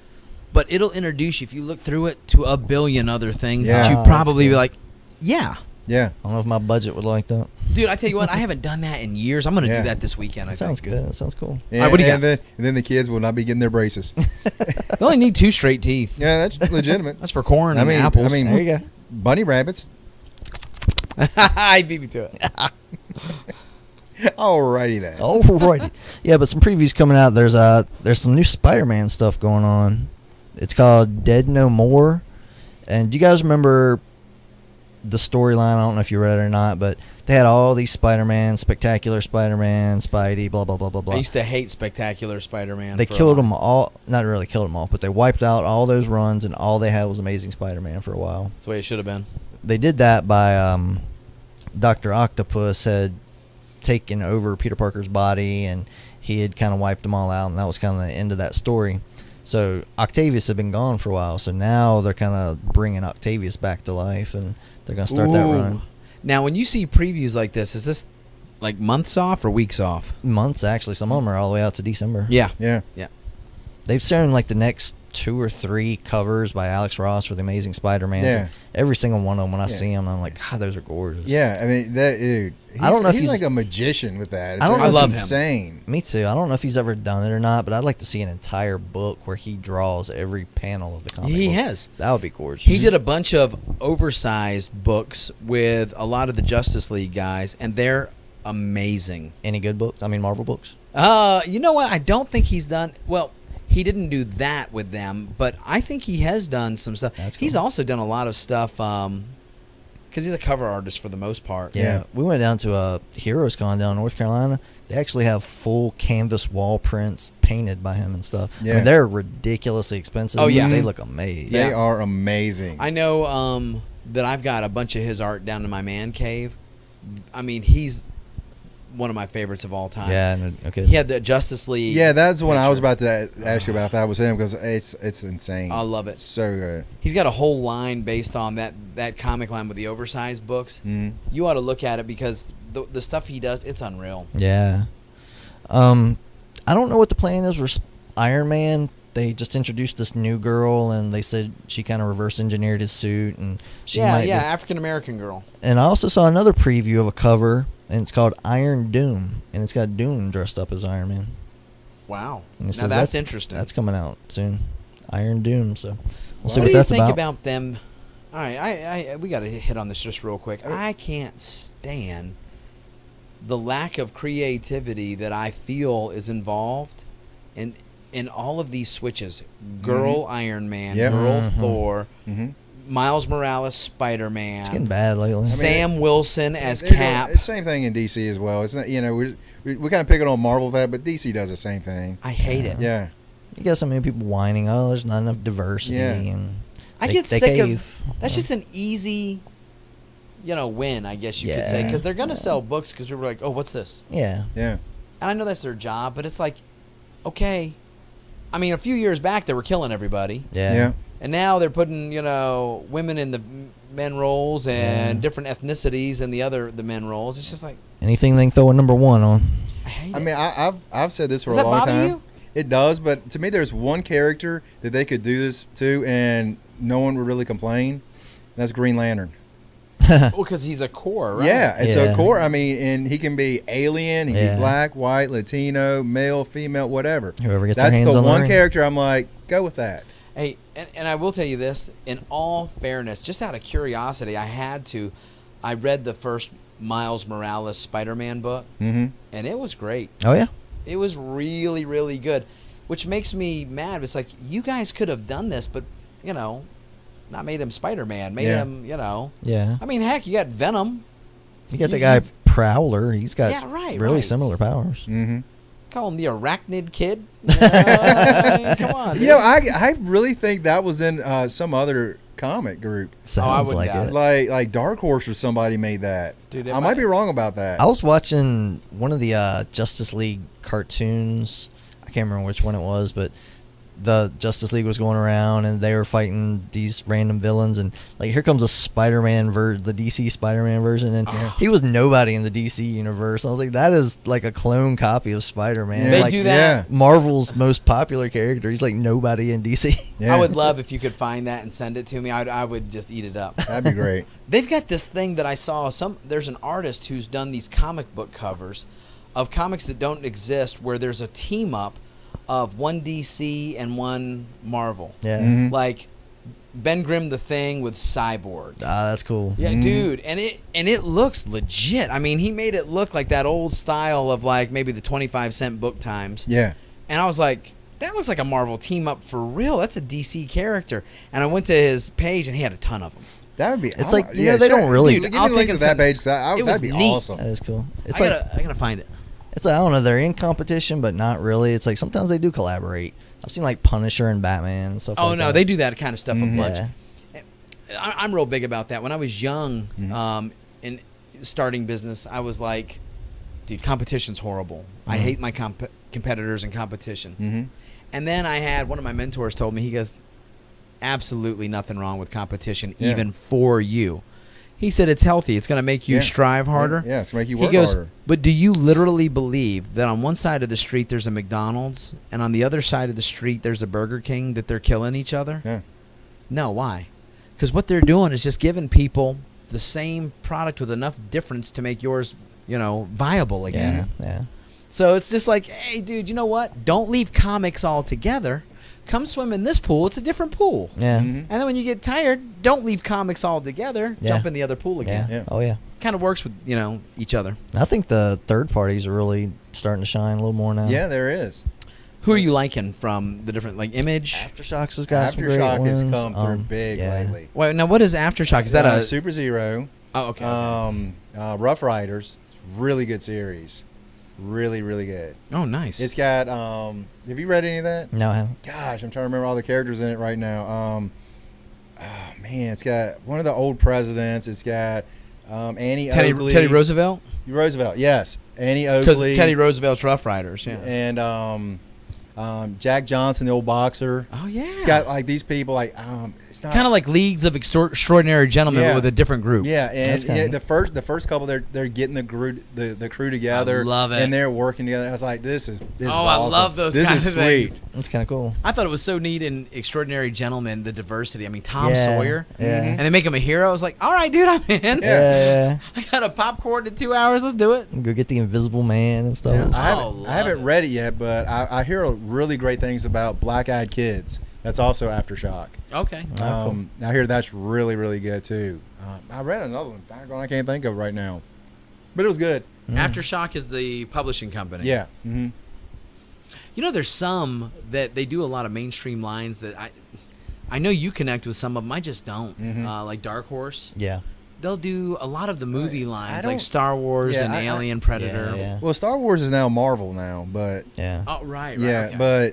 but it'll introduce you, if you look through it, to a billion other things that you probably be like, yeah. Yeah. I don't know if my budget would like that. Dude, I tell you what, I haven't done that in years. I'm going to do that this weekend. That sounds good. That sounds cool. Yeah, all right, what do you got? Then the kids will not be getting their braces. They only need 2 straight teeth. Yeah, that's legitimate. That's for corn and apples. I mean, there you go. Bunny rabbits. I beat me to it. Alrighty then. Alrighty. Yeah, but some previews coming out. There's some new Spider-Man stuff going on. It's called Dead No More. And do you guys remember the storyline? I don't know if you read it or not, but they had all these Spider-Man, Spectacular Spider-Man, Spidey, blah, blah, blah, blah, blah. I used to hate Spectacular Spider-Man. They killed them all. Not really killed them all, but they wiped out all those runs, and all they had was Amazing Spider-Man for a while. That's the way it should have been. They did that by Dr. Octopus had taken over Peter Parker's body, and he had kind of wiped them all out, and that was kind of the end of that story. So Octavius had been gone for a while, so now they're kind of bringing Octavius back to life, and they're going to start that run. Now, when you see previews like this, is this like months off or weeks off? Months, actually. Some of them are all the way out to December. Yeah. Yeah. Yeah. They've shown like the next 2 or 3 covers by Alex Ross for the Amazing Spider-Man. Yeah. Every single one of them, when I see them, I'm like, God, those are gorgeous. Yeah, I mean, that dude, I don't know if he's like a magician with that. It's I love him. Me too. I don't know if he's ever done it or not, but I'd like to see an entire book where he draws every panel of the comic book. Has. That would be gorgeous. He did a bunch of oversized books with a lot of the Justice League guys, and they're amazing. Any good books? I mean, Marvel books? You know what? I don't think he's done... Well... He didn't do that with them, but I think he has done some stuff. That's cool. He's also done a lot of stuff because he's a cover artist for the most part. Yeah. We went down to a Heroes Con down in North Carolina. They actually have full canvas wall prints painted by him and stuff. Yeah. I mean, they're ridiculously expensive. Oh, yeah. They look amazing. They are amazing. I know that I've got a bunch of his art down in my man cave. I mean, he's... one of my favorites of all time. Yeah, okay. He had the Justice League. Yeah, that's when I was about to ask you about if that was him, because it's insane. I love it. It's so good. He's got a whole line based on that comic line with the oversized books. Mm-hmm. You ought to look at it because the stuff he does, it's unreal. Yeah. I don't know what the plan is for Iron Man. They just introduced this new girl, and they said she kind of reverse engineered his suit, and she African American girl. And I also saw another preview of a cover. And it's called Iron Doom, and it's got Doom dressed up as Iron Man. Wow. Now that's interesting. That's coming out soon. Iron Doom, so we'll see what that's about. What do you think about them? All right, we got to hit on this just real quick. I can't stand the lack of creativity that I feel is involved in all of these switches. Girl Iron Man, girl Thor, Miles Morales, Spider-Man. It's getting bad lately. Sam Wilson as Cap. Same thing in DC as well. It's not, you know, we kind of pick it on Marvel that, but DC does the same thing. I hate it. Yeah, you got so many people whining. Oh, there's not enough diversity. Yeah. And I get sick of. That's just an easy, you know, win. I guess you could say because they're gonna sell books because people are like, oh, what's this? Yeah, yeah. And I know that's their job, but it's like, okay. I mean, a few years back they were killing everybody. Yeah. Yeah. And now they're putting, you know, women in the men roles and different ethnicities in the men roles. It's just like anything they can throw a #1 on. I hate it. I mean, I've said this for a long time. Does that bother you? It does, but to me, there's one character that they could do this to, and no one would really complain. And that's Green Lantern. Well, because he's a core, right? Yeah, it's a core. I mean, and he can be alien. He can be black, white, Latino, male, female, whatever. Whoever gets their hands on the one character, I'm like, go with that. Hey, and I will tell you this, in all fairness, just out of curiosity, I read the first Miles Morales Spider-Man book, and it was great. Oh, yeah? It was really, really good, which makes me mad. It's like, you guys could have done this, but, you know, not made him Spider-Man, made him, you know. Yeah. I mean, heck, you got Venom. You got the guy Prowler. He's got really similar powers. Mm-hmm. Call him the Arachnid Kid. Come on. Dude. You know, I really think that was in some other comic group. Sounds like it. Like Dark Horse or somebody made that. Dude, I might be wrong about that. I was watching one of the Justice League cartoons. I can't remember which one it was, but the Justice League was going around and they were fighting these random villains, and like here comes a Spider-Man the DC Spider-Man version, and he was nobody in the DC universe. I was like, that is like a clone copy of Spider-Man. They like, do that. Yeah. Marvel's most popular character. He's like nobody in DC. Yeah. I would love if you could find that and send it to me. I would just eat it up. That'd be great. They've got this thing that I saw. There's an artist who's done these comic book covers of comics that don't exist, where there's a team up of one DC and one Marvel. Yeah. Mm-hmm. Like Ben Grimm the Thing with Cyborg. Ah, that's cool. Yeah, mm-hmm. Dude, and it looks legit. I mean, he made it look like that old style of like maybe the 25-cent book times. Yeah. And I was like, that looks like a Marvel team up for real. That's a DC character. And I went to his page and he had a ton of them. That would be. It's like, you know, they don't really. Dude, I'll take that page. That'd be awesome. That is cool. It's like, I gotta find it. It's like, I don't know, they're in competition, but not really. It's like sometimes they do collaborate. I've seen like Punisher and Batman and stuff like that. Oh, no, they do that kind of stuff a bunch. Yeah. I'm real big about that. When I was young and starting business, I was like, dude, competition's horrible. I hate my competitors and competition. And then I had one of my mentors told me, he goes, absolutely nothing wrong with competition, even for you. He said it's healthy. It's going to make you strive harder. Yeah, it's going to make you work harder. But do you literally believe that on one side of the street there's a McDonald's and on the other side of the street there's a Burger King, that they're killing each other? Yeah. No, why? Because what they're doing is just giving people the same product with enough difference to make yours, you know, viable again. Yeah, yeah. So it's just like, hey, dude, you know what? Don't leave comics altogether. Come swim in this pool. It's a different pool. Yeah. And then when you get tired, don't leave comics all together. Yeah. Jump in the other pool again. Yeah. Yeah. Oh, yeah. Kind of works with, you know, each other. I think the third parties are really starting to shine a little more now. Yeah, there is. Who are you liking from the different, like, Image? Aftershock's has got some great ones. Aftershock has come through big lately. Wait, now what is Aftershock? Is that a... Super Zero. Oh, okay. Rough Riders. Really good series. Really, really good. Oh, nice. It's got, have you read any of that? No, I haven't. Gosh, I'm trying to remember all the characters in it right now. Oh, man, it's got one of the old presidents. It's got Annie Oakley. Teddy Roosevelt? Roosevelt, yes. Annie Oakley. Because Teddy Roosevelt's Rough Riders, yeah. And Jack Johnson, the old boxer. Oh, yeah. It's got, like, these people, like, it's not... Kind of like Leagues of Extraordinary Gentlemen with a different group. Yeah, and the first couple, they're getting the crew together. I love it. And they're working together. I was like, this is awesome. I love those kinds of things. That's kind of cool. I thought it was so neat in Extraordinary Gentlemen, the diversity. I mean, Tom Sawyer. Yeah. And they make him a hero. I was like, all right, dude, I'm in. Yeah. I got a popcorn in 2 hours. Let's do it. Go get the Invisible Man and stuff. Yeah, I haven't read it yet, but I hear a really great things about Black-Eyed Kids. That's also Aftershock. Okay. I hear that's really, really good too. I read another one I can't think of right now, but it was good. Aftershock is the publishing company. Yeah. You know, there's some that they do a lot of mainstream lines that I know you connect with some of them. I just don't. Like Dark Horse. Yeah. They'll do a lot of the movie lines, like Star Wars and Alien, Predator. Yeah, yeah. Well, Star Wars is now Marvel now, but but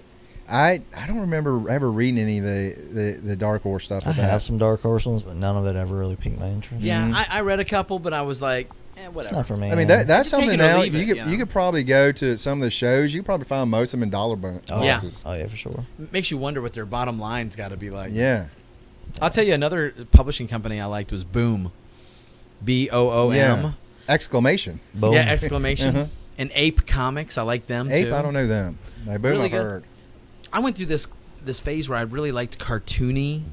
I don't remember ever reading any of the Dark Horse stuff. I have some Dark Horse ones, but none of it ever really piqued my interest. Yeah, I read a couple, but I was like, eh, whatever. It's not for me. I mean, that's something now you could probably go to some of the shows. You could probably find most of them in dollar boxes. Yeah. Oh yeah, for sure. Makes you wonder what their bottom line's got to be like. Yeah. I'll tell you another publishing company I liked was Boom. B-O-O-M. Yeah. Exclamation. Boom. Yeah, exclamation. And Ape Comics. I like them, Ape, too. I don't know them. They both really heard. I went through this phase where I really liked cartoony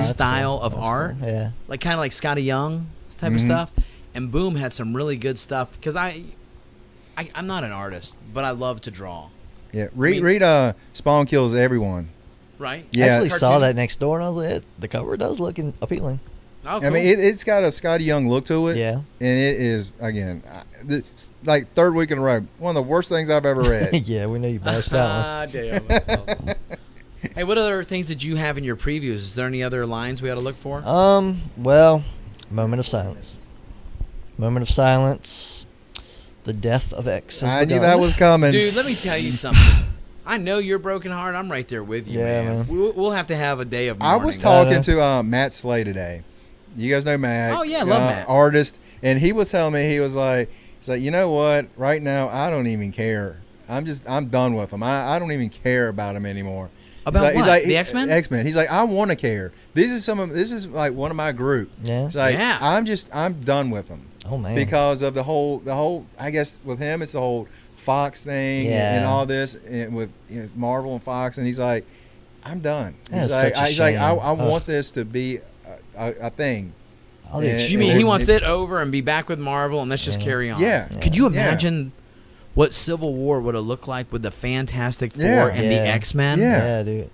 style of art. Cool. Yeah. Like kind of like Scotty Young type of stuff. And Boom had some really good stuff because I'm not an artist, but I love to draw. Yeah. Read Spawn Kills Everyone. Right? Yeah. I actually saw that next door and I was like, the cover does look appealing. Oh, cool. I mean, it's got a Scotty Young look to it. Yeah. And it is, again, like third week in a row, one of the worst things I've ever read. Yeah, we know you bust out. Ah, damn. That's awesome. Hey, what other things did you have in your previews? Is there any other lines we ought to look for? Well, Moment of Silence. Moment of Silence. The death of X has begun. I knew that was coming. Dude, let me tell you something. I know you're broken heart. I'm right there with you, man. We'll have to have a day of mourning. I was talking to Matt Slay today. You guys know Matt. Oh, yeah, love Matt. Artist. And he was telling me, he's like, you know what? Right now, I don't even care. I'm done with him. I don't even care about him anymore. About what? He's like, the X-Men? X-Men. He's like, I want to care. This is like one of my group. Yeah. It's like, yeah. I'm done with them. Oh man. Because of the whole I guess with him it's the whole Fox thing, yeah, and all this, and with, you know, Marvel and Fox, and he's like, I'm done. He's like, I want this to be a thing. Oh, yeah, you mean he wants it over and be back with Marvel and let's just carry on? Yeah. Could you imagine what Civil War would have looked like with the Fantastic Four and the X-Men? Yeah. Dude.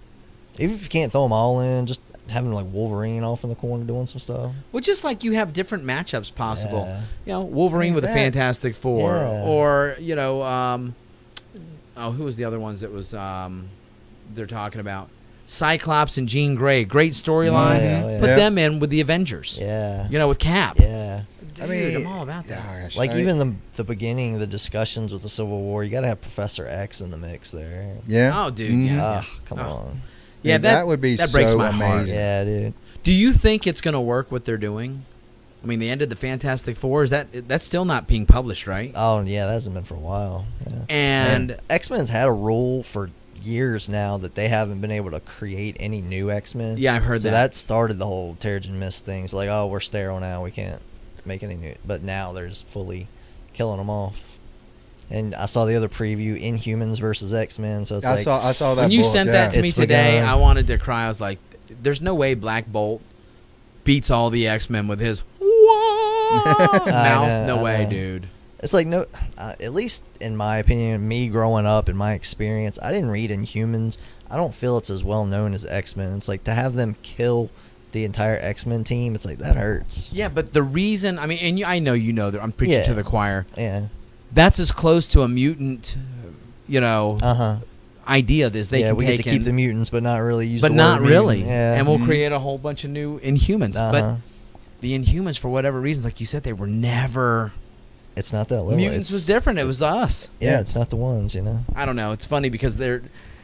Even if you can't throw them all in, just having like Wolverine off in the corner doing some stuff. Well, just like you have different matchups possible. Yeah. You know, Wolverine with the Fantastic Four, or, you know, oh, who was the other ones that was they're talking about? Cyclops and Jean Grey, great storyline. Yeah, yeah. Put them in with the Avengers. Yeah, you know, with Cap. Yeah, dude, I mean, I'm all about that. Gosh, like even the beginning, the discussions with the Civil War, you got to have Professor X in the mix there. Yeah. Oh, dude. Yeah. Come on. Yeah, that would be so amazing. Yeah, dude. Do you think it's gonna work what they're doing? I mean, they ended the Fantastic Four. Is that's still not being published, right? Oh yeah, that hasn't been for a while. Yeah. And X-Men's had a rule for years now that they haven't been able to create any new X-Men. Yeah, I've heard that. So that started the whole Terrigen Mist thing. It's like, oh, we're sterile now. We can't make any new. But now they're just fully killing them off. And I saw the other preview, Inhumans versus X-Men. So it's like, I saw that. When you sent that to me today, I wanted to cry. I was like, there's no way Black Bolt beats all the X-Men with his mouth. No way, dude. It's like, no, at least in my opinion, me growing up, in my experience, I didn't read Inhumans. I don't feel it's as well known as X-Men. It's like to have them kill the entire X-Men team, it's like that hurts. Yeah, but the reason, I mean, and I know you know that I'm preaching to the choir. Yeah. That's as close to a mutant, you know, idea as they can take. Yeah, we get to keep the mutants, but not really use the word mutant. But not really. Yeah. And we'll create a whole bunch of new Inhumans. But the Inhumans, for whatever reasons, like you said, they were never... It's not that level. Mutants was different. It was us. Yeah, it's not the ones, you know. I don't know. It's funny because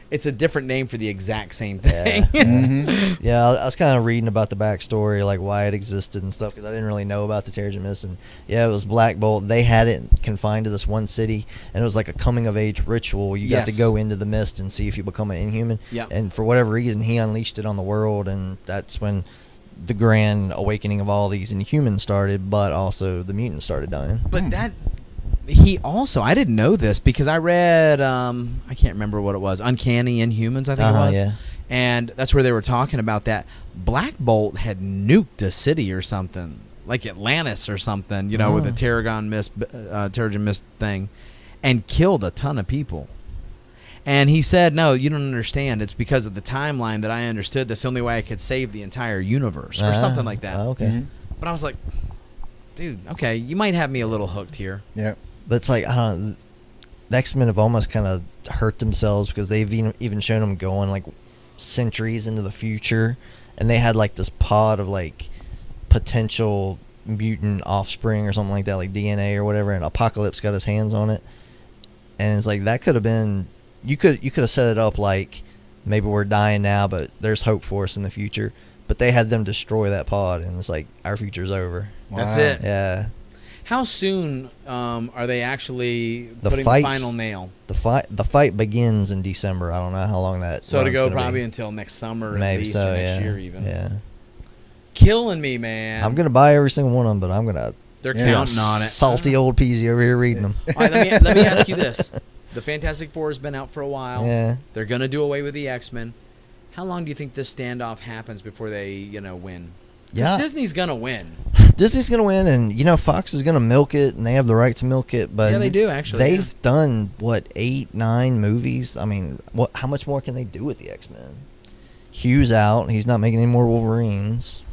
it's a different name for the exact same thing. Yeah, yeah, I was kind of reading about the backstory, like why it existed and stuff, because I didn't really know about the Terrigen Mist. And yeah, it was Black Bolt. They had it confined to this one city, and it was like a coming-of-age ritual. You got to go into the mist and see if you become an Inhuman. Yeah. And for whatever reason, he unleashed it on the world, and that's when the grand awakening of all these Inhumans started, but also the mutants started dying. But that he also, I didn't know this because I read I can't remember what it was, Uncanny Inhumans, I think it was. Yeah. And that's where they were talking about that Black Bolt had nuked a city or something, like Atlantis or something, you know, with the Terrigen Mist thing, and killed a ton of people. And he said, no, you don't understand. It's because of the timeline that I understood. That's the only way I could save the entire universe or something like that. Okay. But I was like, dude, okay, you might have me a little hooked here. Yeah. But it's like, I don't know, the X-Men have almost kind of hurt themselves because they've even shown them going like centuries into the future. And they had like this pod of like potential mutant offspring or something like that, like DNA or whatever. And Apocalypse got his hands on it. And it's like, that could have been... You could have set it up like maybe we're dying now, but there's hope for us in the future. But they had them destroy that pod, and it's like our future's over. Wow. That's it. Yeah. How soon are they actually putting the final nail? The fight begins in December. I don't know how long that. So to go probably until next summer, maybe or next year even. Yeah. Killing me, man. I'm gonna buy every single one of them, but I'm gonna. They're counting on it. Salty old Peasy over here reading them. All right, let me ask you this. The Fantastic Four has been out for a while. Yeah. They're going to do away with the X-Men. How long do you think this standoff happens before they, you know, win? Yeah. Disney's going to win. Disney's going to win, and, you know, Fox is going to milk it, and they have the right to milk it. But yeah, they do, actually. They've done, what, 8, 9 movies? I mean, what? How much more can they do with the X-Men? Hugh's out. He's not making any more Wolverines.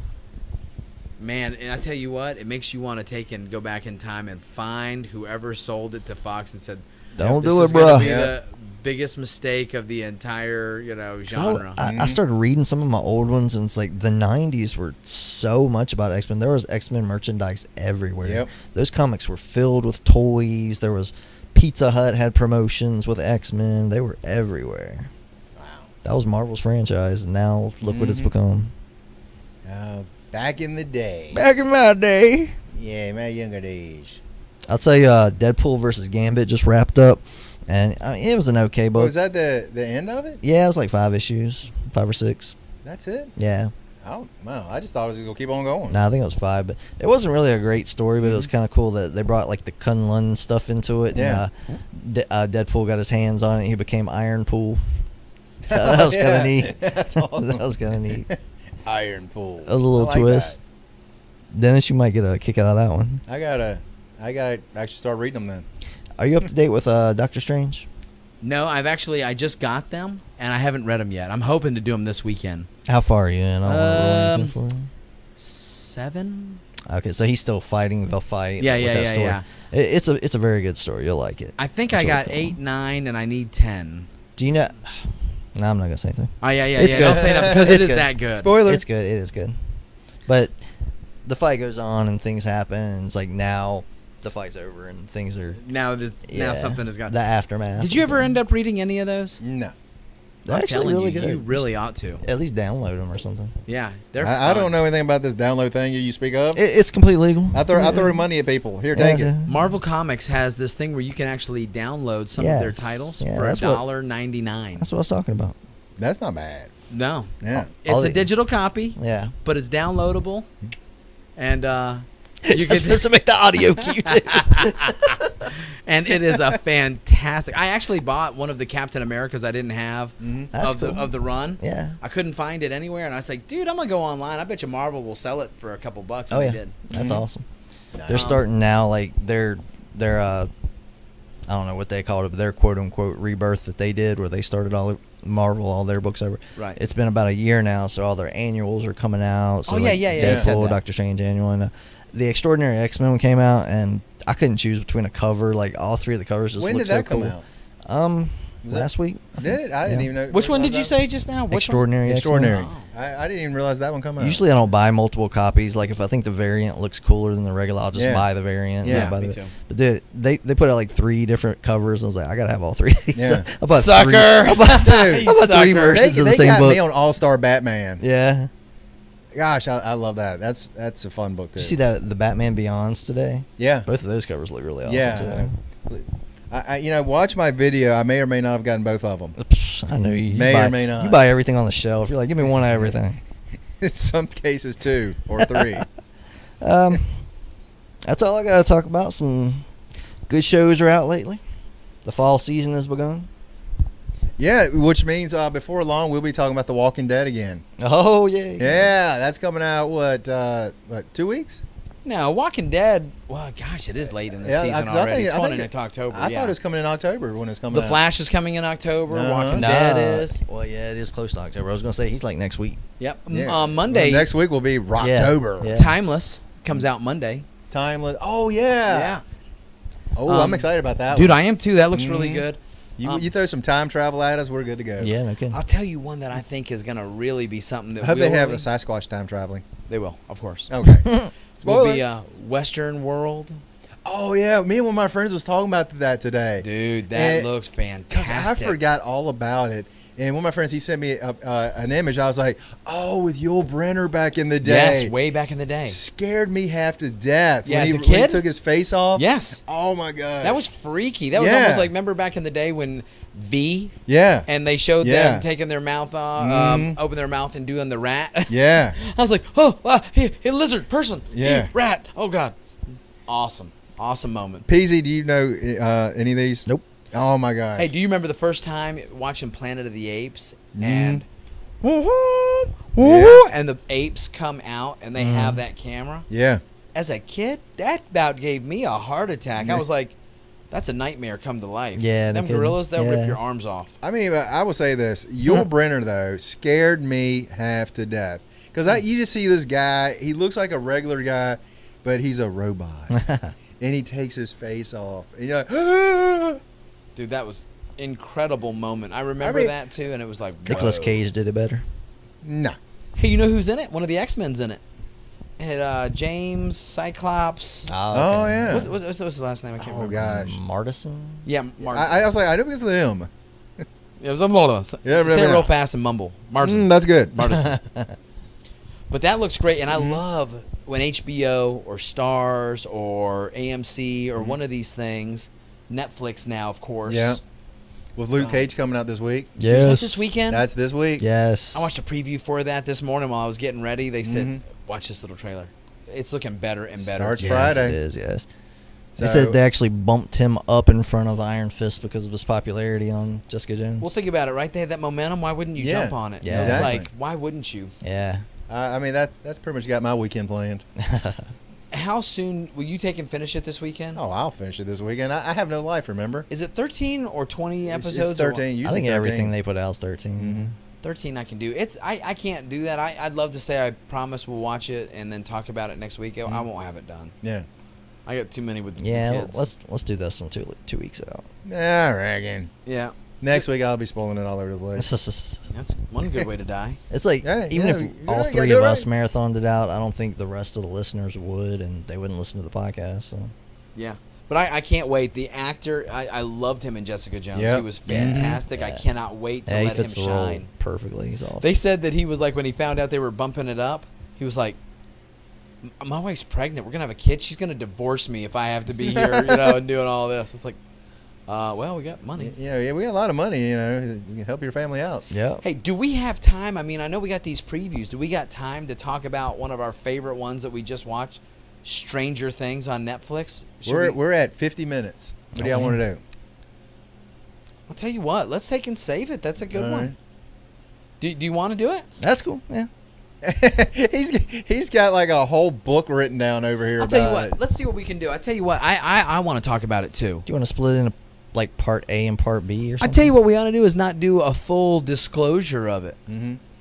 Man, and I tell you what, it makes you want to take and go back in time and find whoever sold it to Fox and said, don't do it, bro. This is gonna be the biggest mistake of the entire, you know, genre. I started reading some of my old ones, and it's like the 90s were so much about X-Men. There was X-Men merchandise everywhere. Yep. Those comics were filled with toys. There was Pizza Hut had promotions with X-Men. They were everywhere. Wow. That was Marvel's franchise, and now look what it's become. Back in the day. Back in my day. Yeah, my younger days. I'll tell you, Deadpool versus Gambit just wrapped up. And it was an okay book. Was that the end of it? Yeah, it was like 5 issues, 5 or 6. That's it? Yeah. Wow, I just thought it was going to keep on going. No, I think it was 5, but it wasn't really a great story, but it was kind of cool that they brought like the Kunlun stuff into it. Yeah. And, Deadpool got his hands on it. He became Iron Pool. So that was kind of neat. That's awesome. That was kind of neat. Iron Pool. That was a little twist. That. Dennis, you might get a kick out of that one. I gotta actually start reading them then. Are you up to date with Doctor Strange? No, I just got them and I haven't read them yet. I'm hoping to do them this weekend. How far are you in? I don't know, 7. Okay, so he's still fighting the fight. Yeah, with that story. It's a very good story. You'll like it. I think I got 8, 9, and I need 10. Do you know? No, I'm not gonna say anything. Oh yeah. It's good. I'll say that because it is that good. Spoiler. It's good. It is good. But the fight goes on and things happen. And it's like now the fight's over and things are now something has got the aftermath. Did you ever end up reading any of those? No. They're actually really good. You really ought to. At least download them or something. Yeah. I don't know anything about this download thing you speak of. It's completely legal. I throw money at people. Here, take it. Marvel Comics has this thing where you can actually download some of their titles for $1.99. That's what I was talking about. That's not bad. No. Yeah. It's a digital copy. Yeah. But it's downloadable. And you're supposed to make the audio cue too. And it is a fantastic. I actually bought one of the Captain Americas I didn't have of the run. Yeah, I couldn't find it anywhere, and I was like, dude, I'm gonna go online. I bet you Marvel will sell it for a couple bucks. And they did. That's awesome. They're starting now. Like they're I don't know what they called it, but their quote unquote rebirth that they did, where they started all their books over. Right. It's been about a year now, so all their annuals are coming out. So Deadpool, Doctor Strange annual, and The Extraordinary X-Men came out, and I couldn't choose between a cover. Like all three of the covers just looked so cool. When did that come out? Last week. Did it? I didn't even know. Which one did you say just now? Extraordinary. Oh. I didn't even realize that one come out. Usually I don't buy multiple copies. Like if I think the variant looks cooler than the regular, I'll just buy the variant. Yeah, buy me too. But dude, they put out like 3 different covers, and I was like, I gotta have all 3. Yeah. Sucker. I bought 3 versions of the same book. They got me on All-Star Batman. Yeah. Gosh, I love that. That's a fun book. Did you see that the Batman Beyonds today? Yeah, both of those covers look really awesome. Yeah, too. You know, watch my video. I may or may not have gotten both of them. I know you may or may not. You buy everything on the shelf. You're like, give me one of everything. In some cases, 2 or 3. That's all I got to talk about. Some good shows are out lately. The fall season has begun. Yeah, which means before long we'll be talking about The Walking Dead again. Oh, yeah. Yeah, that's coming out, what 2 weeks? No, Walking Dead, well, gosh, it is late in the season already. It's October. I thought it was coming in October when it's coming out. The Flash is coming in October. Walking Dead is. Well, yeah, it is close to October. I was going to say he's like next week. Yep. Yeah. Monday. Well, next week will be Rocktober. Yeah. Yeah. Timeless comes out Monday. Timeless. Oh, yeah. Yeah. Oh, I'm excited about that one. Dude, I am too. That looks really good. You throw some time travel at us, we're good to go. Yeah, no kidding. I'll tell you one that I think is going to really be something that I hope they have a Sasquatch time traveling. They will, of course. Okay. Will be Western World. Oh, yeah. Me and one of my friends was talking about that today. Dude, that looks fantastic. I forgot all about it. And one of my friends, he sent me an image. I was like, oh, with Yul Brynner back in the day. Yes, way back in the day. Scared me half to death. Yeah, as a kid? When he took his face off. Yes. Oh, my God. That was freaky. That was almost like, remember back in the day when V? Yeah. And they showed them taking their mouth off, open their mouth and doing the rat. Yeah. I was like, oh, hey, lizard, person, rat. Oh, God. Awesome. Awesome moment. PZ, do you know any of these? Nope. Oh my God! Hey, do you remember the first time watching Planet of the Apes and woo-hoo, woo-hoo, and the apes come out and they have that camera? Yeah. As a kid, that about gave me a heart attack. I was like, "That's a nightmare come to life." Yeah. Them gorillas, they'll rip your arms off. I mean, I will say this: Yul Brynner though scared me half to death because you just see this guy. He looks like a regular guy, but he's a robot, and he takes his face off. And you're like, ah! Dude, that was incredible moment. I remember that too, and it was like whoa. Nicolas Cage did it better. No. Hey, you know who's in it? One of the X-Men's in it. And, James Cyclops. Oh, yeah. What's his last name? I can't remember. Oh, gosh. Martison? Yeah, Martison. I was like, I know because of him. It was unbelievable. Yeah, say it real fast and mumble. Martison. That's good. Martison. But that looks great, and I love when HBO or Stars or AMC or one of these things, Netflix now, of course, with Luke Cage coming out this week. Yes. Is that this weekend? That's this week. Yes. I watched a preview for that this morning while I was getting ready. They said, watch this little trailer. It's looking better and better. Starts Friday. Yes, it is, yes. So, they said they actually bumped him up in front of Iron Fist because of his popularity on Jessica Jones. Well, think about it, right? They had that momentum. Why wouldn't you jump on it? Yeah, exactly. Like, why wouldn't you? Yeah. I mean, that's pretty much got my weekend planned. How soon will you take and finish it this weekend? Oh, I'll finish it this weekend. I have no life, remember? Is it 13 or 20 episodes? It's 13. I think 13. Everything they put out is 13. 13 I can do. I can't do that. I'd love to say I promise we'll watch it and then talk about it next week. I won't have it done. Yeah. I got too many with the kids. Yeah, let's do this one two weeks out. All right, again. Yeah. Next week I'll be spoiling it all over the place. That's one good way to die. It's like even if all three of us marathoned it out, I don't think the rest of the listeners would, and they wouldn't listen to the podcast. So. Yeah, but I can't wait. The actor, I loved him in Jessica Jones. Yep. He was fantastic. Yeah. I cannot wait to let him shine perfectly. He's awesome. They said that he was like when he found out they were bumping it up, he was like, "My wife's pregnant. We're gonna have a kid. She's gonna divorce me if I have to be here, you know, and doing all this." It's like. Well, we got money. Yeah, we got a lot of money, you know. You can help your family out. Yeah. Hey, do we have time? I mean, I know we got these previews. Do we got time to talk about one of our favorite ones that we just watched, Stranger Things on Netflix? We're at 50 minutes. What do y'all want to do? I'll tell you what. Let's take and save it. That's a good one. Do you want to do it? That's cool, yeah. he's got like a whole book written down over here about it. I'll tell you what. Let's see what we can do. I tell you what. I want to talk about it, too. Do you want to split it into like part A and part B or something? I tell you what we ought to do is not do a full disclosure of it.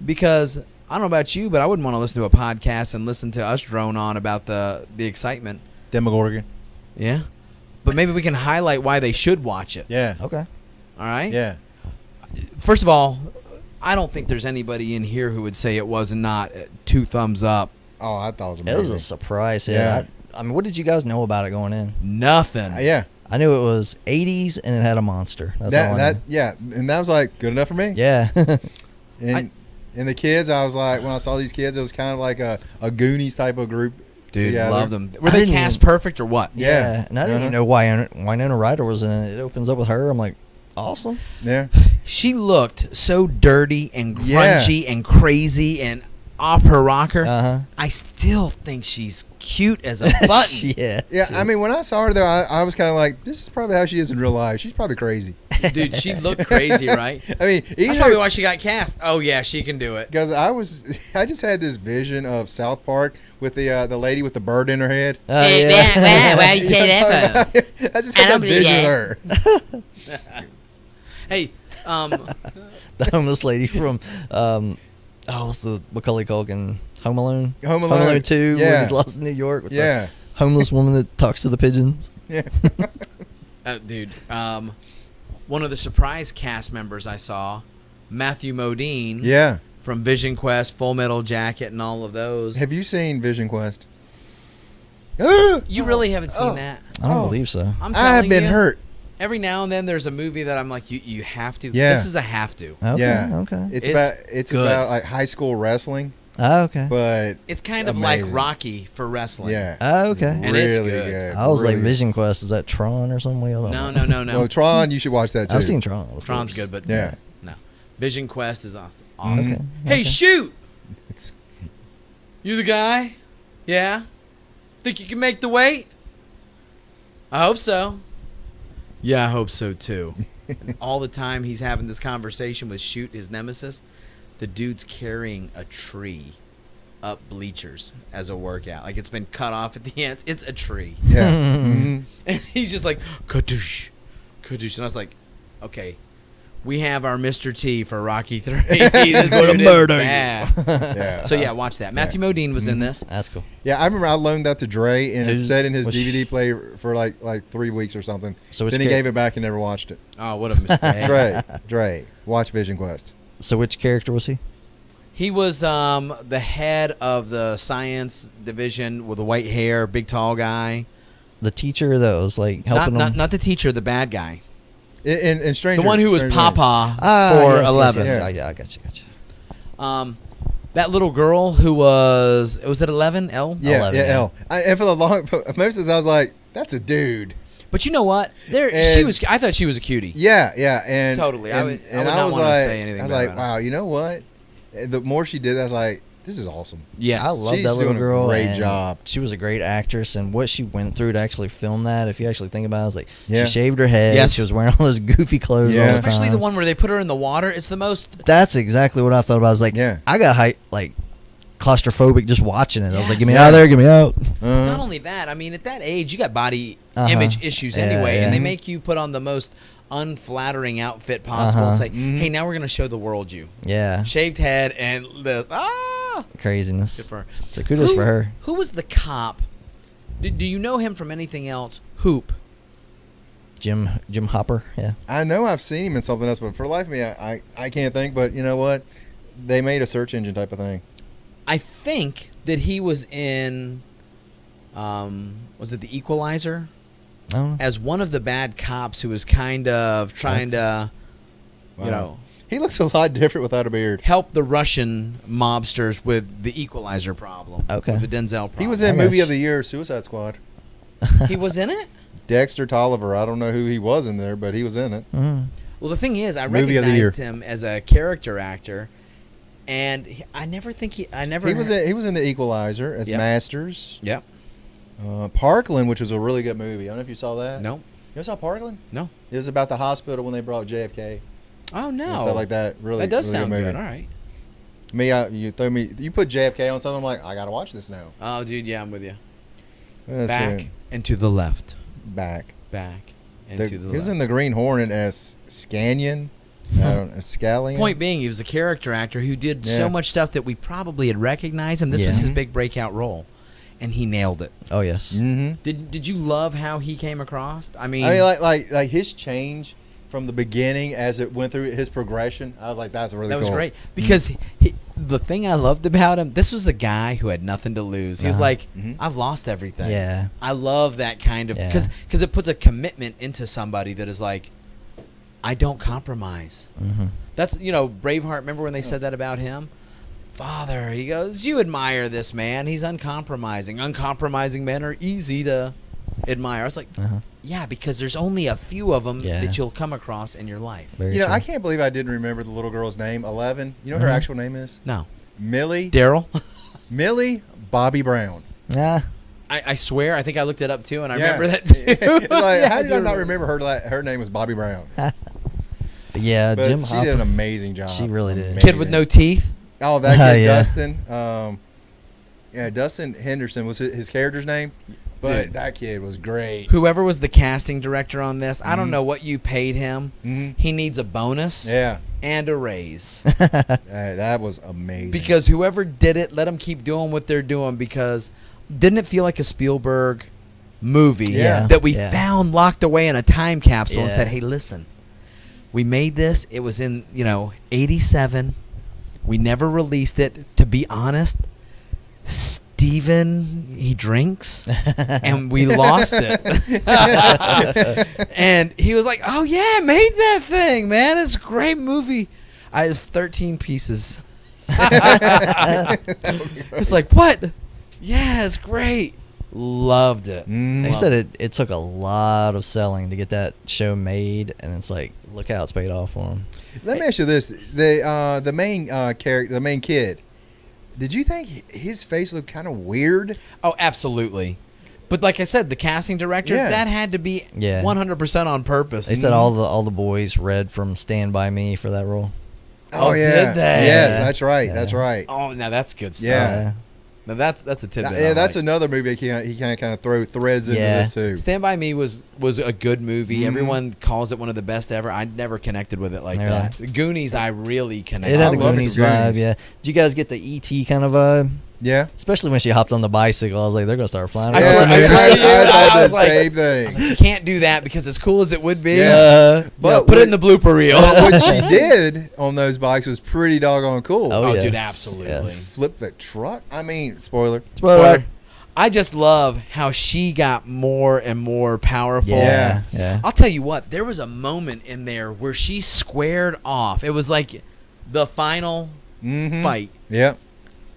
Because I don't know about you, but I wouldn't want to listen to a podcast and listen to us drone on about the excitement. Demogorgon. Yeah. But maybe we can highlight why they should watch it. Yeah. Okay. All right? Yeah. First of all, I don't think there's anybody in here who would say it was not 2 thumbs up. Oh, I thought it was amazing. It was a surprise. Yeah. I mean, what did you guys know about it going in? Nothing. Yeah. I knew it was 80s and it had a monster. That's all I knew. Yeah, and that was like good enough for me. Yeah. And the kids, I was like, when I saw these kids, it was kind of like a Goonies type of group. Dude, love them. Were they cast perfect or what? Yeah. And I didn't even know why Winona Ryder was in it. It opens up with her. I'm like, awesome. Yeah. She looked so dirty and grungy and crazy and off her rocker. I still think she's cute as a button. I mean, when I saw her, though, I was kind of like, this is probably how she is in real life. She's probably crazy. Dude, she looked crazy, right? I mean, that's probably why she got cast. Oh, yeah, she can do it. Because I just had this vision of South Park with the lady with the bird in her head. Oh, yeah. Why you say that for? I just had that vision of her. Hey, the homeless lady from... what's the Macaulay Culkin? Home Alone? Home Alone 2, where he's lost in New York with the homeless woman that talks to the pigeons. Yeah. Dude, one of the surprise cast members I saw, Matthew Modine from Vision Quest, Full Metal Jacket, and all of those. Have you seen Vision Quest? You really haven't seen that? I don't believe so. I have been hurt. Every now and then, there's a movie that I'm like, you have to. Yeah. This is a have to. Okay, okay. It's about like high school wrestling. Oh, okay. But it's kind of like Rocky for wrestling. Yeah. Oh, okay. And really it's good. I was like, Vision Quest, is that Tron or something? No. Well, Tron, you should watch that too. I've seen Tron. Tron's good, but no. Vision Quest is awesome. Hey, shoot! You the guy? Yeah. Think you can make the weight? I hope so. Yeah, I hope so, too. All the time he's having this conversation with Shoot, his nemesis, the dude's carrying a tree up bleachers as a workout. Like, it's been cut off at the ends. It's a tree. Yeah. And he's just like, kadoosh, kadoosh. And I was like, okay, we have our Mr. T for Rocky 3. He's going to murder you. So, yeah, watch that. Matthew Modine was in this. That's cool. Yeah, I remember I loaned that to Dre, and it sat in his DVD player for like 3 weeks or something. So then he gave it back and never watched it. Oh, what a mistake. Dre, watch Vision Quest. So which character was he? He was the head of the science division with the white hair, big, tall guy. The teacher, though, was like helping him. Not the teacher, the bad guy. In Stranger, the one who was Papa for 11. Yeah, I got you, that little girl who was it 11? L. Yeah, 11, yeah, L. And for the most of this, I was like, that's a dude. But you know what? I thought she was a cutie. Yeah, yeah, and totally. I would not want to say anything. I was like, wow, you know what? The more she did, I was like, this is awesome. Yes. I love that little girl. She's doing a great job. She was a great actress, and what she went through to actually film that, if you actually think about it, it's like she shaved her head. Yes. She was wearing all those goofy clothes all the time. Especially the one where they put her in the water. It's the most... That's exactly what I thought about. I was like, I got claustrophobic just watching it. I was like, get me out of there, get me out. Not only that, I mean, at that age, you got body image issues anyway, and they make you put on the most... unflattering outfit possible. It's like, hey, now we're gonna show the world you. Yeah. Shaved head and the craziness. Good for her. So kudos for her. Who was the cop? Do you know him from anything else? Hoop. Jim Hopper. Yeah. I know I've seen him in something else, but for the life of me, I can't think. But you know what? They made a search engine type of thing. I think that he was in. Was it The Equalizer? As one of the bad cops who was kind of trying to, you know, he looks a lot different without a beard. Help the Russian mobsters with the Equalizer problem. Okay, with the Denzel problem. He was in movie of the year, Suicide Squad. He was in it. Dexter Tolliver. I don't know who he was in there, but he was in it. Well, the thing is, I recognized him as a character actor, and I never think he was in The Equalizer as Masters. Yep. Parkland, which was a really good movie. I don't know if you saw that. No. You ever saw Parkland? No. It was about the hospital when they brought JFK. Oh no. And stuff like that. Really. That does really sound good. All right. You put JFK on something. I'm like, I gotta watch this now. Oh, dude, yeah, I'm with you. Back and to the left. Back and to the left. He was in The Green Hornet as Scanyon. Scallion. Point being, he was a character actor who did so much stuff that we probably had recognized him. This was his big breakout role. And he nailed it. Oh yes. Did you love how he came across? I mean like his change from the beginning as it went through his progression. I was like, that's really cool. That was great because the thing I loved about him, this was a guy who had nothing to lose. He was like, I've lost everything. Yeah. I love that kind of because it puts a commitment into somebody that is like, I don't compromise. That's Braveheart. Remember when they said that about him? Father, he goes, you admire this man. He's uncompromising. Uncompromising men are easy to admire. I was like, yeah, because there's only a few of them that you'll come across in your life. Very true. I can't believe I didn't remember the little girl's name, 11. You know what her actual name is? No. Millie. Daryl. Millie Bobby Brown. Yeah. I swear, I think I looked it up too, and I remember that too. How did I not remember her name was Bobby Brown? Yeah, but Jim Hopper. She did an amazing job. She really did. Amazing. Kid with no teeth. Oh, that kid, Dustin. Dustin Henderson was his character's name, but that kid was great. Whoever was the casting director on this, I don't know what you paid him. He needs a bonus and a raise. That was amazing. Because whoever did it, let them keep doing what they're doing because didn't it feel like a Spielberg movie that we found locked away in a time capsule and said, hey, listen, we made this. It was in, 87. We never released it. To be honest, Steven, he drinks, and we lost it. And he was like, oh, yeah, I made that thing, man. It's a great movie. I have 13 pieces. It's like, what? Yeah, it's great. Loved it. They said it took a lot of selling to get that show made, and it's like, look how it's paid off for them. Let me ask you this: the main character, the main kid, did you think his face looked kind of weird? Oh, absolutely. But like I said, the casting director that had to be 100% on purpose. They said all the boys read from Stand By Me for that role. Oh yeah, did they? Yes, that's right. Yeah. That's right. Oh, now that's good stuff. Yeah. Now that's a tidbit. Yeah, that's another movie he kind of throw threads into this too. Stand By Me was a good movie. Everyone calls it one of the best ever. I never connected with it like that. The Goonies, I really connected. It had a Goonies vibe. Yeah. Did you guys get the E.T. kind of vibe? Yeah. Especially when she hopped on the bicycle, I was like, they're gonna start flying. I was like, you can't do that because as cool as it would be, but put it in the blooper reel. What she did on those bikes was pretty doggone cool. Oh, dude, absolutely. Yes. Flip the truck. I mean, spoiler. I just love how she got more and more powerful. Yeah. I'll tell you what, there was a moment in there where she squared off. It was like the final fight. Yeah.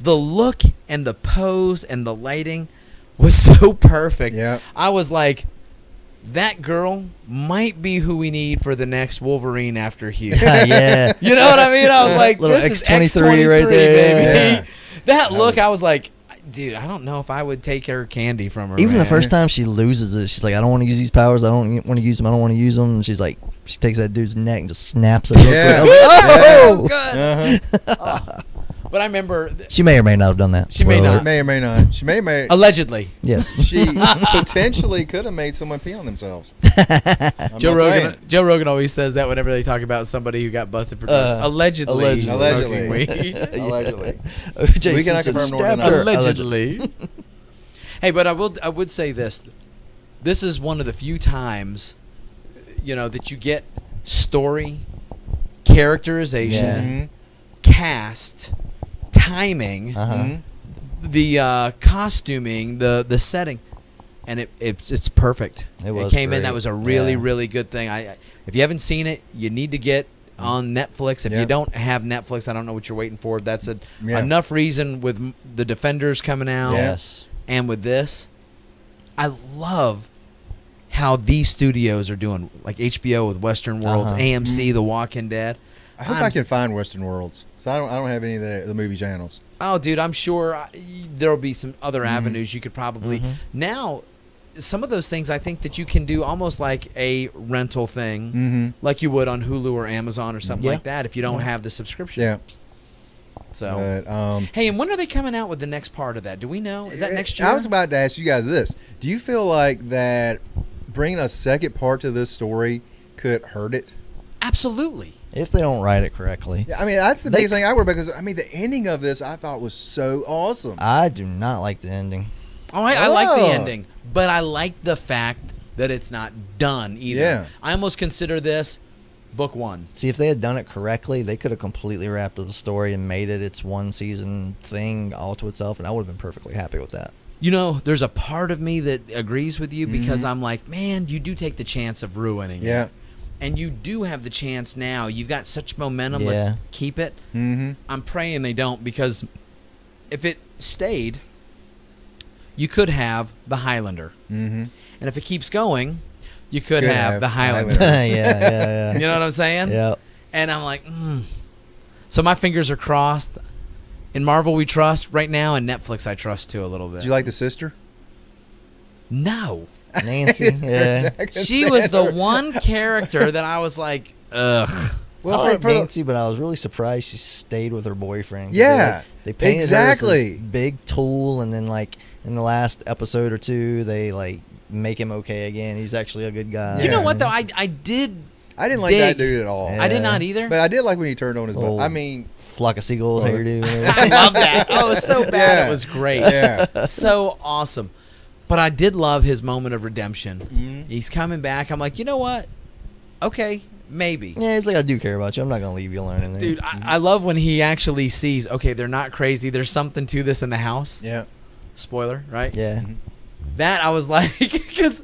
The look and the pose and the lighting was so perfect. I was like, that girl might be who we need for the next Wolverine after Hugh. Yeah. You know what I mean? I was like, this X-23 is X-23 right there, baby. Yeah. That look, I was like, dude, I don't know if I would take her candy from her. Even the first time she loses it, she's like, I don't want to use these powers. I don't want to use them. I don't want to use them. And she's like, she takes that dude's neck and just snaps it. Yeah. I was like, oh, God. Uh-huh. But I remember she may or may not have done that. She may not. May or may not. She may allegedly. Yes. She potentially could have made someone pee on themselves. Joe Rogan always says that whenever they talk about somebody who got busted for allegedly. Allegedly. We cannot confirm nor deny. Allegedly. Hey, but I would say this. This is one of the few times, you know, that you get story, characterization, cast, timing, the costuming, the setting, and it's perfect. It came in. That was a really really good thing. If you haven't seen it, you need to get on Netflix. If you don't have Netflix, I don't know what you're waiting for. That's enough reason with the Defenders coming out. Yes, and with this, I love how these studios are doing, like HBO with Western Worlds, AMC, The Walking Dead. I hope I can find Western Worlds. So I don't have any of the movie channels. Oh, dude, I'm sure there'll be some other avenues you could probably. Now, some of those things I think that you can do almost like a rental thing, like you would on Hulu or Amazon or something like that if you don't have the subscription. Yeah. So, but, hey, and when are they coming out with the next part of that? Do we know? Is that next year? I was about to ask you guys this. Do you feel like that bringing a second part to this story could hurt it? Absolutely. If they don't write it correctly. Yeah, I mean, that's the biggest thing I worry about, because, I mean, the ending of this I thought was so awesome. I do not like the ending. Oh, I like the ending, but I like the fact that it's not done either. Yeah. I almost consider this book one. See, if they had done it correctly, they could have completely wrapped up the story and made it its one season thing all to itself, and I would have been perfectly happy with that. You know, there's a part of me that agrees with you because I'm like, man, you do take the chance of ruining it. And you do have the chance now. You've got such momentum. Let's keep it. I'm praying they don't, because if it stayed, you could have the Highlander. And if it keeps going, you could have the Highlander. Yeah. You know what I'm saying? Yeah. And I'm like, so my fingers are crossed. In Marvel we trust right now, and Netflix I trust too a little bit. Did you like the sister? No. Nancy, she was the one character that I was like, ugh. Well, I like Nancy, but I was really surprised she stayed with her boyfriend. Yeah, they painted her as this big tool, and then like in the last episode or two, they like make him okay again. He's actually a good guy. You know what though? I didn't like that dude at all. Yeah. I did not either. But I did like when he turned on his butt. I mean, flock of seagulls hairdo. I love that. Oh, it was so bad. It was great. Yeah, so awesome. But I did love his moment of redemption. He's coming back. I'm like, you know what? Okay, maybe. Yeah, he's like, I do care about you. I'm not going to leave you alone. Dude, I love when he actually sees, okay, they're not crazy. There's something to this in the house. Yeah. Spoiler, right? Yeah. That I was like, because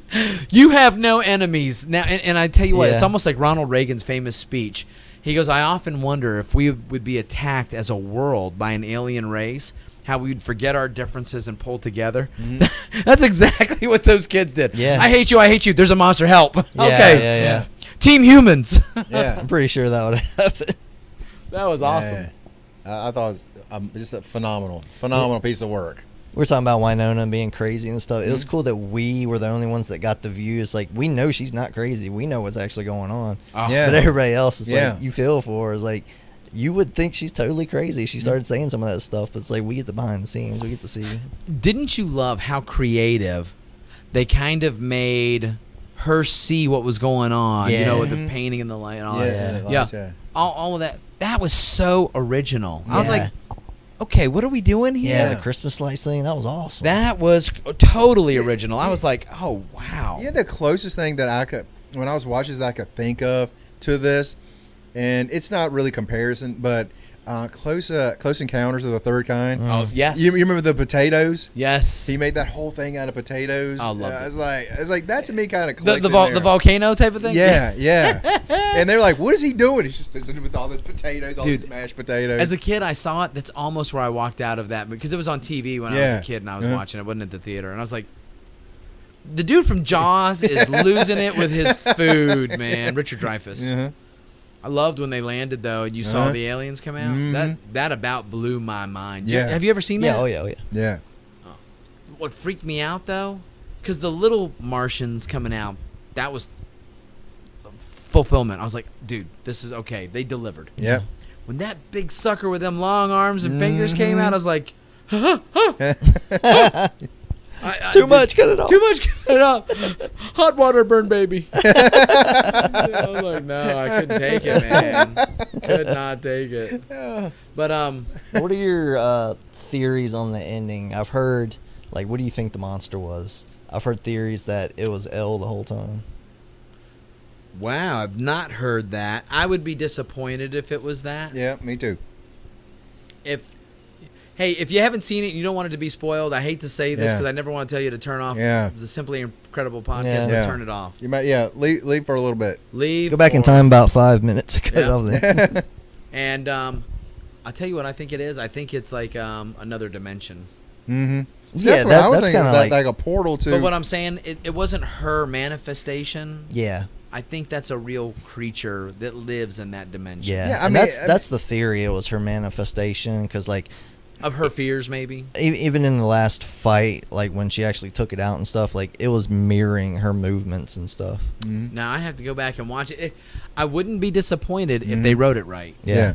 you have no enemies. Now, and I tell you what, it's almost like Ronald Reagan's famous speech. He goes, I often wonder if we would be attacked as a world by an alien race, how we'd forget our differences and pull together. That's exactly what those kids did. Yeah. I hate you, there's a monster, help. Okay. Yeah. Team humans. I'm pretty sure that would happen. That was awesome. I thought it was just a phenomenal piece of work. We're talking about Winona being crazy and stuff. It was cool that we were the only ones that got the view. It's like, we know she's not crazy. We know what's actually going on. But everybody else is like, you feel for her. It's like, you would think she's totally crazy. She started saying some of that stuff, but it's like we get the behind the scenes. We get to see. Didn't you love how creative they kind of made her see what was going on? You know, with the painting and the light and all that. All of that. That was so original. I was like, okay, what are we doing here? Yeah, the Christmas lights thing. That was awesome. That was totally original. I was like, oh, wow. You know, the closest thing that I could, when I was watching this, that I could think of to this, and it's not really comparison, but Close Encounters of the Third Kind. Oh, yes. You remember the potatoes? Yes. He made that whole thing out of potatoes. I love it. It's like that to me kind of clicks the volcano type of thing. Yeah. And they're like, what is he doing? He's just with all the potatoes, all the mashed potatoes. As a kid, I saw it. That's almost where I walked out of that, because it was on TV when I was a kid and I was watching it. It wasn't at the theater, and I was like, The dude from Jaws is losing it with his food, man. Richard Dreyfuss. Uh-huh. I loved when they landed, though, and you saw the aliens come out. Mm-hmm. That about blew my mind. Yeah. Have you ever seen that? Yeah, oh, yeah. Oh. What freaked me out, though, because the little Martians coming out, that was fulfillment. I was like, dude, this is okay. They delivered. Yeah. When that big sucker with them long arms and fingers came out, I was like, ha, ha, ha. Too much, cut it off. Hot water burn, baby. I was like, no, I couldn't take it, man. Could not take it. But what are your theories on the ending? I've heard, like, what do you think the monster was? I've heard theories that it was L the whole time. Wow, I've not heard that. I would be disappointed if it was that. Yeah, me too. Hey, if you haven't seen it and you don't want it to be spoiled, I hate to say this because I never want to tell you to turn off the Simply Incredible podcast, but turn it off. You might, leave for a little bit. Go back in time about 5 minutes. Cut it off then. And I'll tell you what I think it is. I think it's like another dimension. Mm-hmm. So yeah, that's kind of like a portal to. But what I'm saying, it wasn't her manifestation. Yeah. I think that's a real creature that lives in that dimension. Yeah, I mean, that's the theory. It was her manifestation because, like, of her fears, maybe. Even in the last fight, like when she actually took it out and stuff, like it was mirroring her movements and stuff. Mm-hmm. Now I'd have to go back and watch it. I wouldn't be disappointed if they wrote it right. Yeah.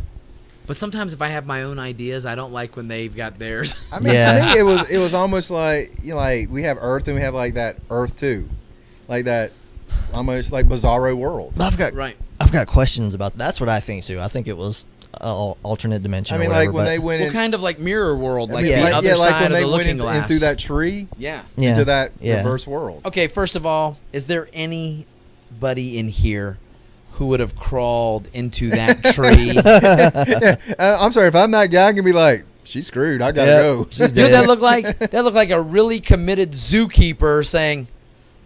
But sometimes if I have my own ideas, I don't like when they've got theirs. I mean, to me, it was almost like, you know, like we have Earth and we have like that Earth 2, like that almost like bizarro world. I've got questions about. That's what I think too. I think it was. Alternate dimension. I mean, whatever, like when they went in, kind of like mirror world, like the other side of the looking glass, in through that tree, into that reverse world. Okay, first of all, is there anybody in here who would have crawled into that tree? I'm sorry, if I'm that guy, I can be like, she's screwed. I gotta go. Dude, that looked like a really committed zookeeper saying,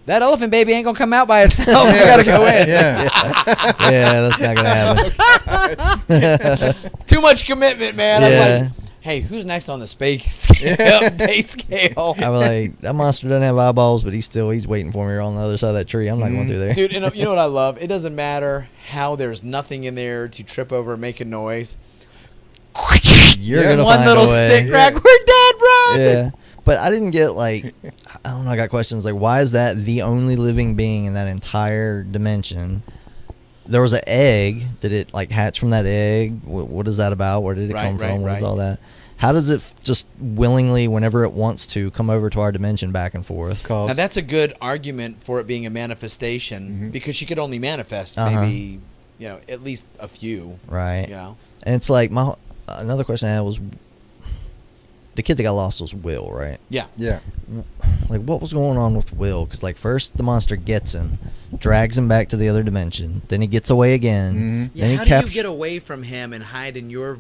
that elephant baby ain't gonna come out by itself. We gotta go in. That's not gonna happen. Too much commitment, man. I'm like, hey, who's next on the pay scale? I'm like, that monster doesn't have eyeballs, but he's waiting for me on the other side of that tree. I'm not going through there, dude. And you know what I love? It doesn't matter how there's nothing in there to trip over and make a noise. You're gonna one find little stick crack. We're dead, bro. Yeah. But I didn't get, like, I don't know, I got questions. Like, why is that the only living being in that entire dimension? There was an egg. Did it, like, hatch from that egg? What is that about? Where did it come from? What is all that? How does it just willingly, whenever it wants to, come over to our dimension back and forth? Now, that's a good argument for it being a manifestation because she could only manifest maybe, you know, at least a few. Right. You know? And it's like, another question I had was, the kid that got lost was Will, right? Yeah. Yeah. Like, what was going on with Will? Because, like, first the monster gets him, drags him back to the other dimension. Then he gets away again. Mm-hmm. Then how do you get away from him and hide in your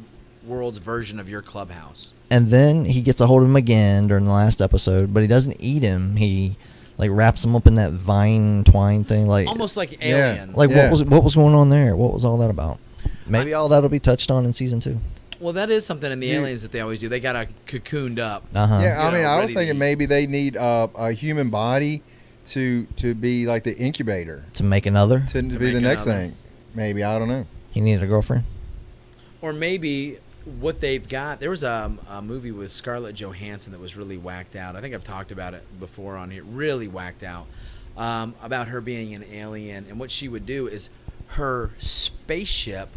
world's version of your clubhouse? And then he gets a hold of him again during the last episode, but he doesn't eat him. He, like, wraps him up in that vine twine thing. Like, almost like Alien. Like, what was going on there? What was all that about? Maybe all that will be touched on in Season 2. Well, that is something in the aliens that they always do. They got cocooned up. Yeah, I mean, I was thinking maybe they need a human body to be like the incubator. To make another? To be the next thing. Maybe. I don't know. He needed a girlfriend? Or maybe what they've got. There was a movie with Scarlett Johansson that was really whacked out. I think I've talked about it before on here. Really whacked out. About her being an alien. And what she would do is her spaceship,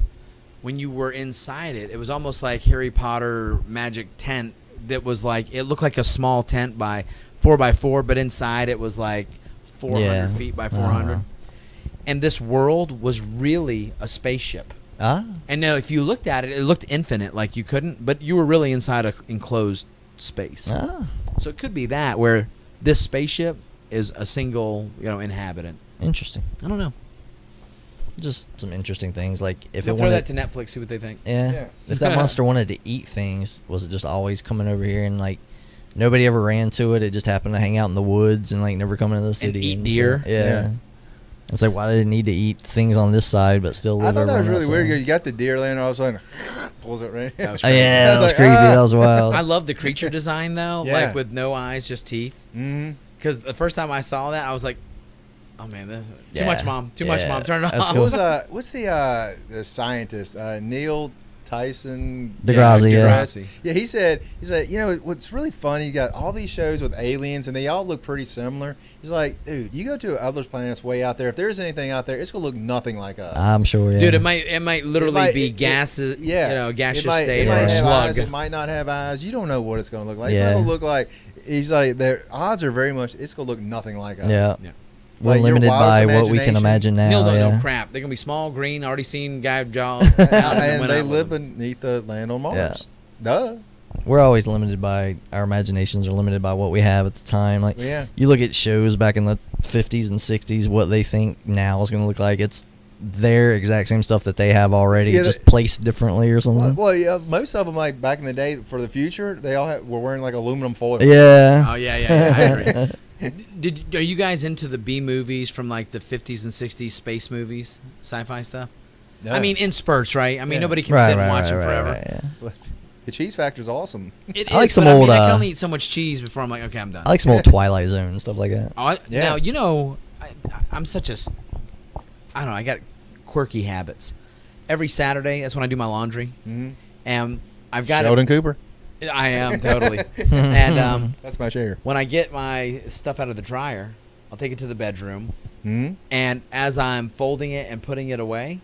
when you were inside it, it was almost like Harry Potter magic tent that was like, it looked like a small tent by 4x4, but inside it was like 400 feet by 400. And this world was really a spaceship. And now if you looked at it, it looked infinite, like you couldn't, but you were really inside an enclosed space. So it could be that, where this spaceship is a single, you know, inhabitant. Interesting. I don't know. Just some interesting things. Like, if we'll throw that to Netflix, see what they think. Yeah. If that monster wanted to eat things, was it just always coming over here and, like, nobody ever ran to it? It just happened to hang out in the woods and, like, never come into the city. And eat deer. Yeah. It's like, why did it need to eat things on this side but still live over? I thought that was really weird. You got the deer laying, all of a sudden pulls it right. That was crazy. That was creepy. That was wild. I love the creature design, though. Like, with no eyes, just teeth. Because the first time I saw that, I was like, oh man, too much, mom. Turn it off. That's cool. What's the scientist, Neil Tyson DeGrasse? Yeah. Yeah, he said, you know, what's really funny, you got all these shows with aliens and they all look pretty similar. He's like, dude, you go to other planets way out there, if there's anything out there, it's gonna look nothing like us. I'm sure, yeah. Dude, it might literally be gaseous, you know, gaseous state, or a slug. It might not have eyes. You don't know what it's gonna look like. Yeah. It's not gonna look like, he's like, their odds are very much, it's gonna look nothing like us. Yeah. Yeah. We're like limited by what we can imagine now. No crap. They're going to be small, green, already seen guy with jaws. And they live beneath the land on Mars. Yeah. Duh. We're always limited by, our imaginations are limited by what we have at the time. Like, yeah. You look at shows back in the 50s and 60s, what they think now is going to look like. It's their exact same stuff that they have already, yeah, just placed differently or something. Well, yeah, most of them, like back in the day, for the future, they all were wearing like aluminum foil. Yeah. Oh, yeah, yeah. I agree. Are you guys into the B movies from like the 50s and 60s, space movies, sci-fi stuff? No. I mean, in spurts, right? I mean, yeah. Nobody can sit and watch them forever. Right, yeah. The Cheese Factor's awesome. I like some old. I can only eat so much cheese before I'm like, okay, I'm done. I like some old Twilight Zone and stuff like that. Oh, yeah. Now you know, I'm such a, I don't know, I got quirky habits. Every Saturday, that's when I do my laundry, and I've got Sheldon Cooper. I am, totally. And that's my share. When I get my stuff out of the dryer, I'll take it to the bedroom. Mm-hmm. And as I'm folding it and putting it away,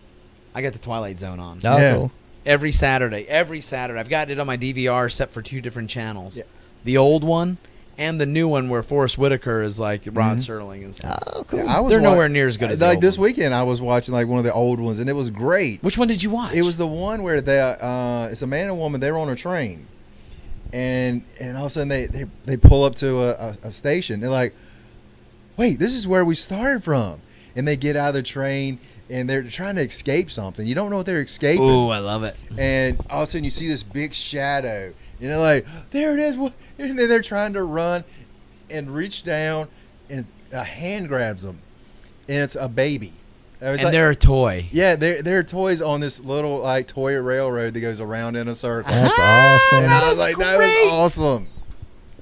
I got the Twilight Zone on. Oh. Yeah. Every Saturday. Every Saturday. I've got it on my DVR set for 2 different channels. Yeah. The old one and the new one where Forrest Whitaker is like Rod Serling and stuff. Oh, cool. Yeah, they're nowhere near as good as like this weekend. I was watching like one of the old ones and it was great. Which one did you watch? It was the one where they, it's a man and a woman. They were on a train. And all of a sudden they pull up to a station. They're like, wait, this is where we started from. And they get out of the train and they're trying to escape something. You don't know what they're escaping. Oh, I love it. And all of a sudden you see this big shadow. You know, like, there it is. And then they're trying to run and reach down and a hand grabs them. And it's a baby. And like, they're a toy. Yeah, they're toys on this little like toy railroad that goes around in a circle. That's awesome. And I was like, that was awesome.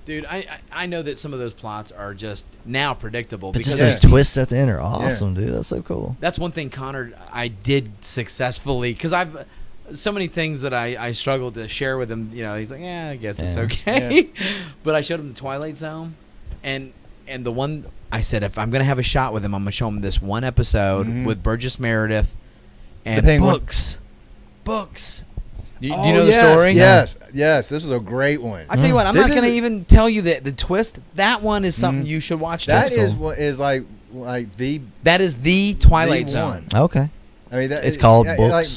Dude, I know that some of those plots are just now predictable. But because just those twists at the end are awesome, dude. That's so cool. That's one thing, Connor, I did successfully. Because I've so many things that I struggled to share with him. You know, he's like, yeah, I guess it's okay. Yeah. But I showed him the Twilight Zone. And the one... I said, if I'm going to have a shot with him, I'm going to show him this one episode with Burgess Meredith and books. Books. Do you know the story? Yes, yes. This is a great one. I'll tell you what. I'm not going to even tell you the twist. That one is something you should watch. That is the Twilight Zone. Okay. I mean, it's called Books. Like,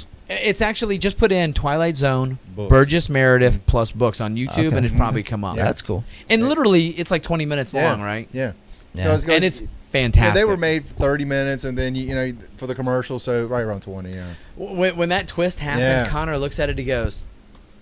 it's actually just put in Twilight Zone, books. Burgess Meredith plus Books on YouTube, and it's probably come up. Yeah, that's cool. And literally, it's like 20 minutes long, right? Yeah. Yeah. And it's fantastic. Yeah, they were made for 30 minutes, and then you know for the commercial, so right around 20. Yeah. When that twist happened, Connor looks at it. He goes,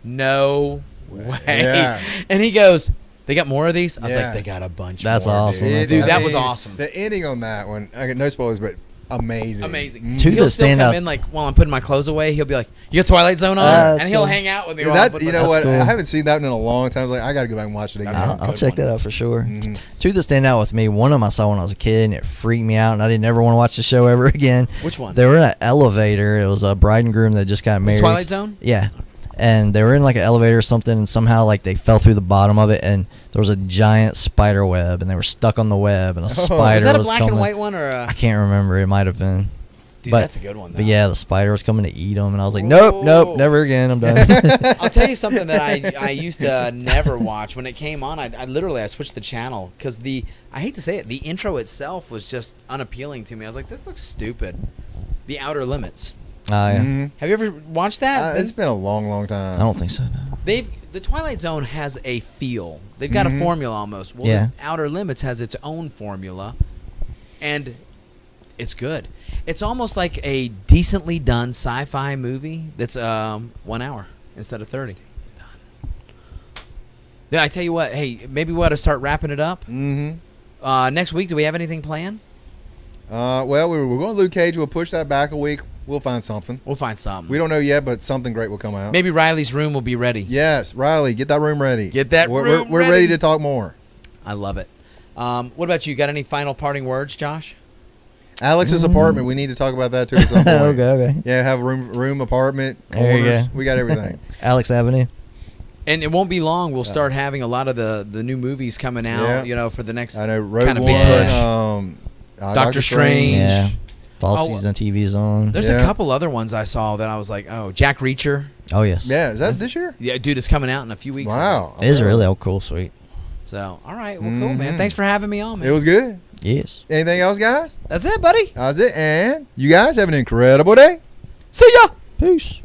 "No way!" Yeah. And he goes, "They got more of these." I was like, "They got a bunch." That's more, awesome, dude. That was awesome. The ending on that one, I got no spoilers, but amazing, amazing. He'll still come in like while I'm putting my clothes away. He'll be like, "You got Twilight Zone on," and he'll hang out with me. You know what? Cool. I haven't seen that in a long time. I was like, I got to go back and watch it again. I'll check that out for sure. Two that stand out with me. One of them I saw when I was a kid, and it freaked me out, and I didn't ever want to watch the show ever again. Which one? They were in an elevator. It was a bride and groom that just got married. Twilight Zone. Yeah. And they were in like an elevator or something, and somehow like they fell through the bottom of it, and there was a giant spider web, and they were stuck on the web, and a spider was coming. Was that a black and white one or a... I can't remember. It might have been. Dude, that's a good one, though. But yeah, the spider was coming to eat them, and I was like, nope, nope, never again. I'm done. I'll tell you something that I used to never watch. When it came on, I literally switched the channel because I hate to say it, the intro itself was just unappealing to me. I was like, this looks stupid. The Outer Limits. Yeah. Have you ever watched that? It's been a long, long time. I don't think so. No. The Twilight Zone has a feel. They've got a formula almost. Well, Outer Limits has its own formula, and it's good. It's almost like a decently done sci-fi movie that's 1 hour instead of 30. I tell you what. Hey, maybe we ought to start wrapping it up. Next week, do we have anything planned? Well, we're going to Luke Cage. We'll push that back a week. We'll find something. We'll find something. We don't know yet, but something great will come out. Maybe Riley's room will be ready. Yes, Riley, get that room ready. Get that room ready. We're ready to talk more. I love it. What about you? Got any final parting words, Josh? Alex's apartment. We need to talk about that too. At some point. Okay. Yeah, have room, apartment, corners. Yeah. We got everything. Alex Avenue. And it won't be long. We'll start having a lot of the new movies coming out. Yeah. You know, for the next kind of big push. Doctor Strange. Yeah. Fall season TV is on. There's a couple other ones I saw that I was like, oh, Jack Reacher. Oh yes. Yeah. Is that this year? Yeah, dude, it's coming out in a few weeks. Wow. Okay. It is really cool, sweet. So, all right. Well, cool, man. Thanks for having me on, man. It was good. Yes. Anything else, guys? That's it, buddy. That's it. And you guys have an incredible day. See ya. Peace.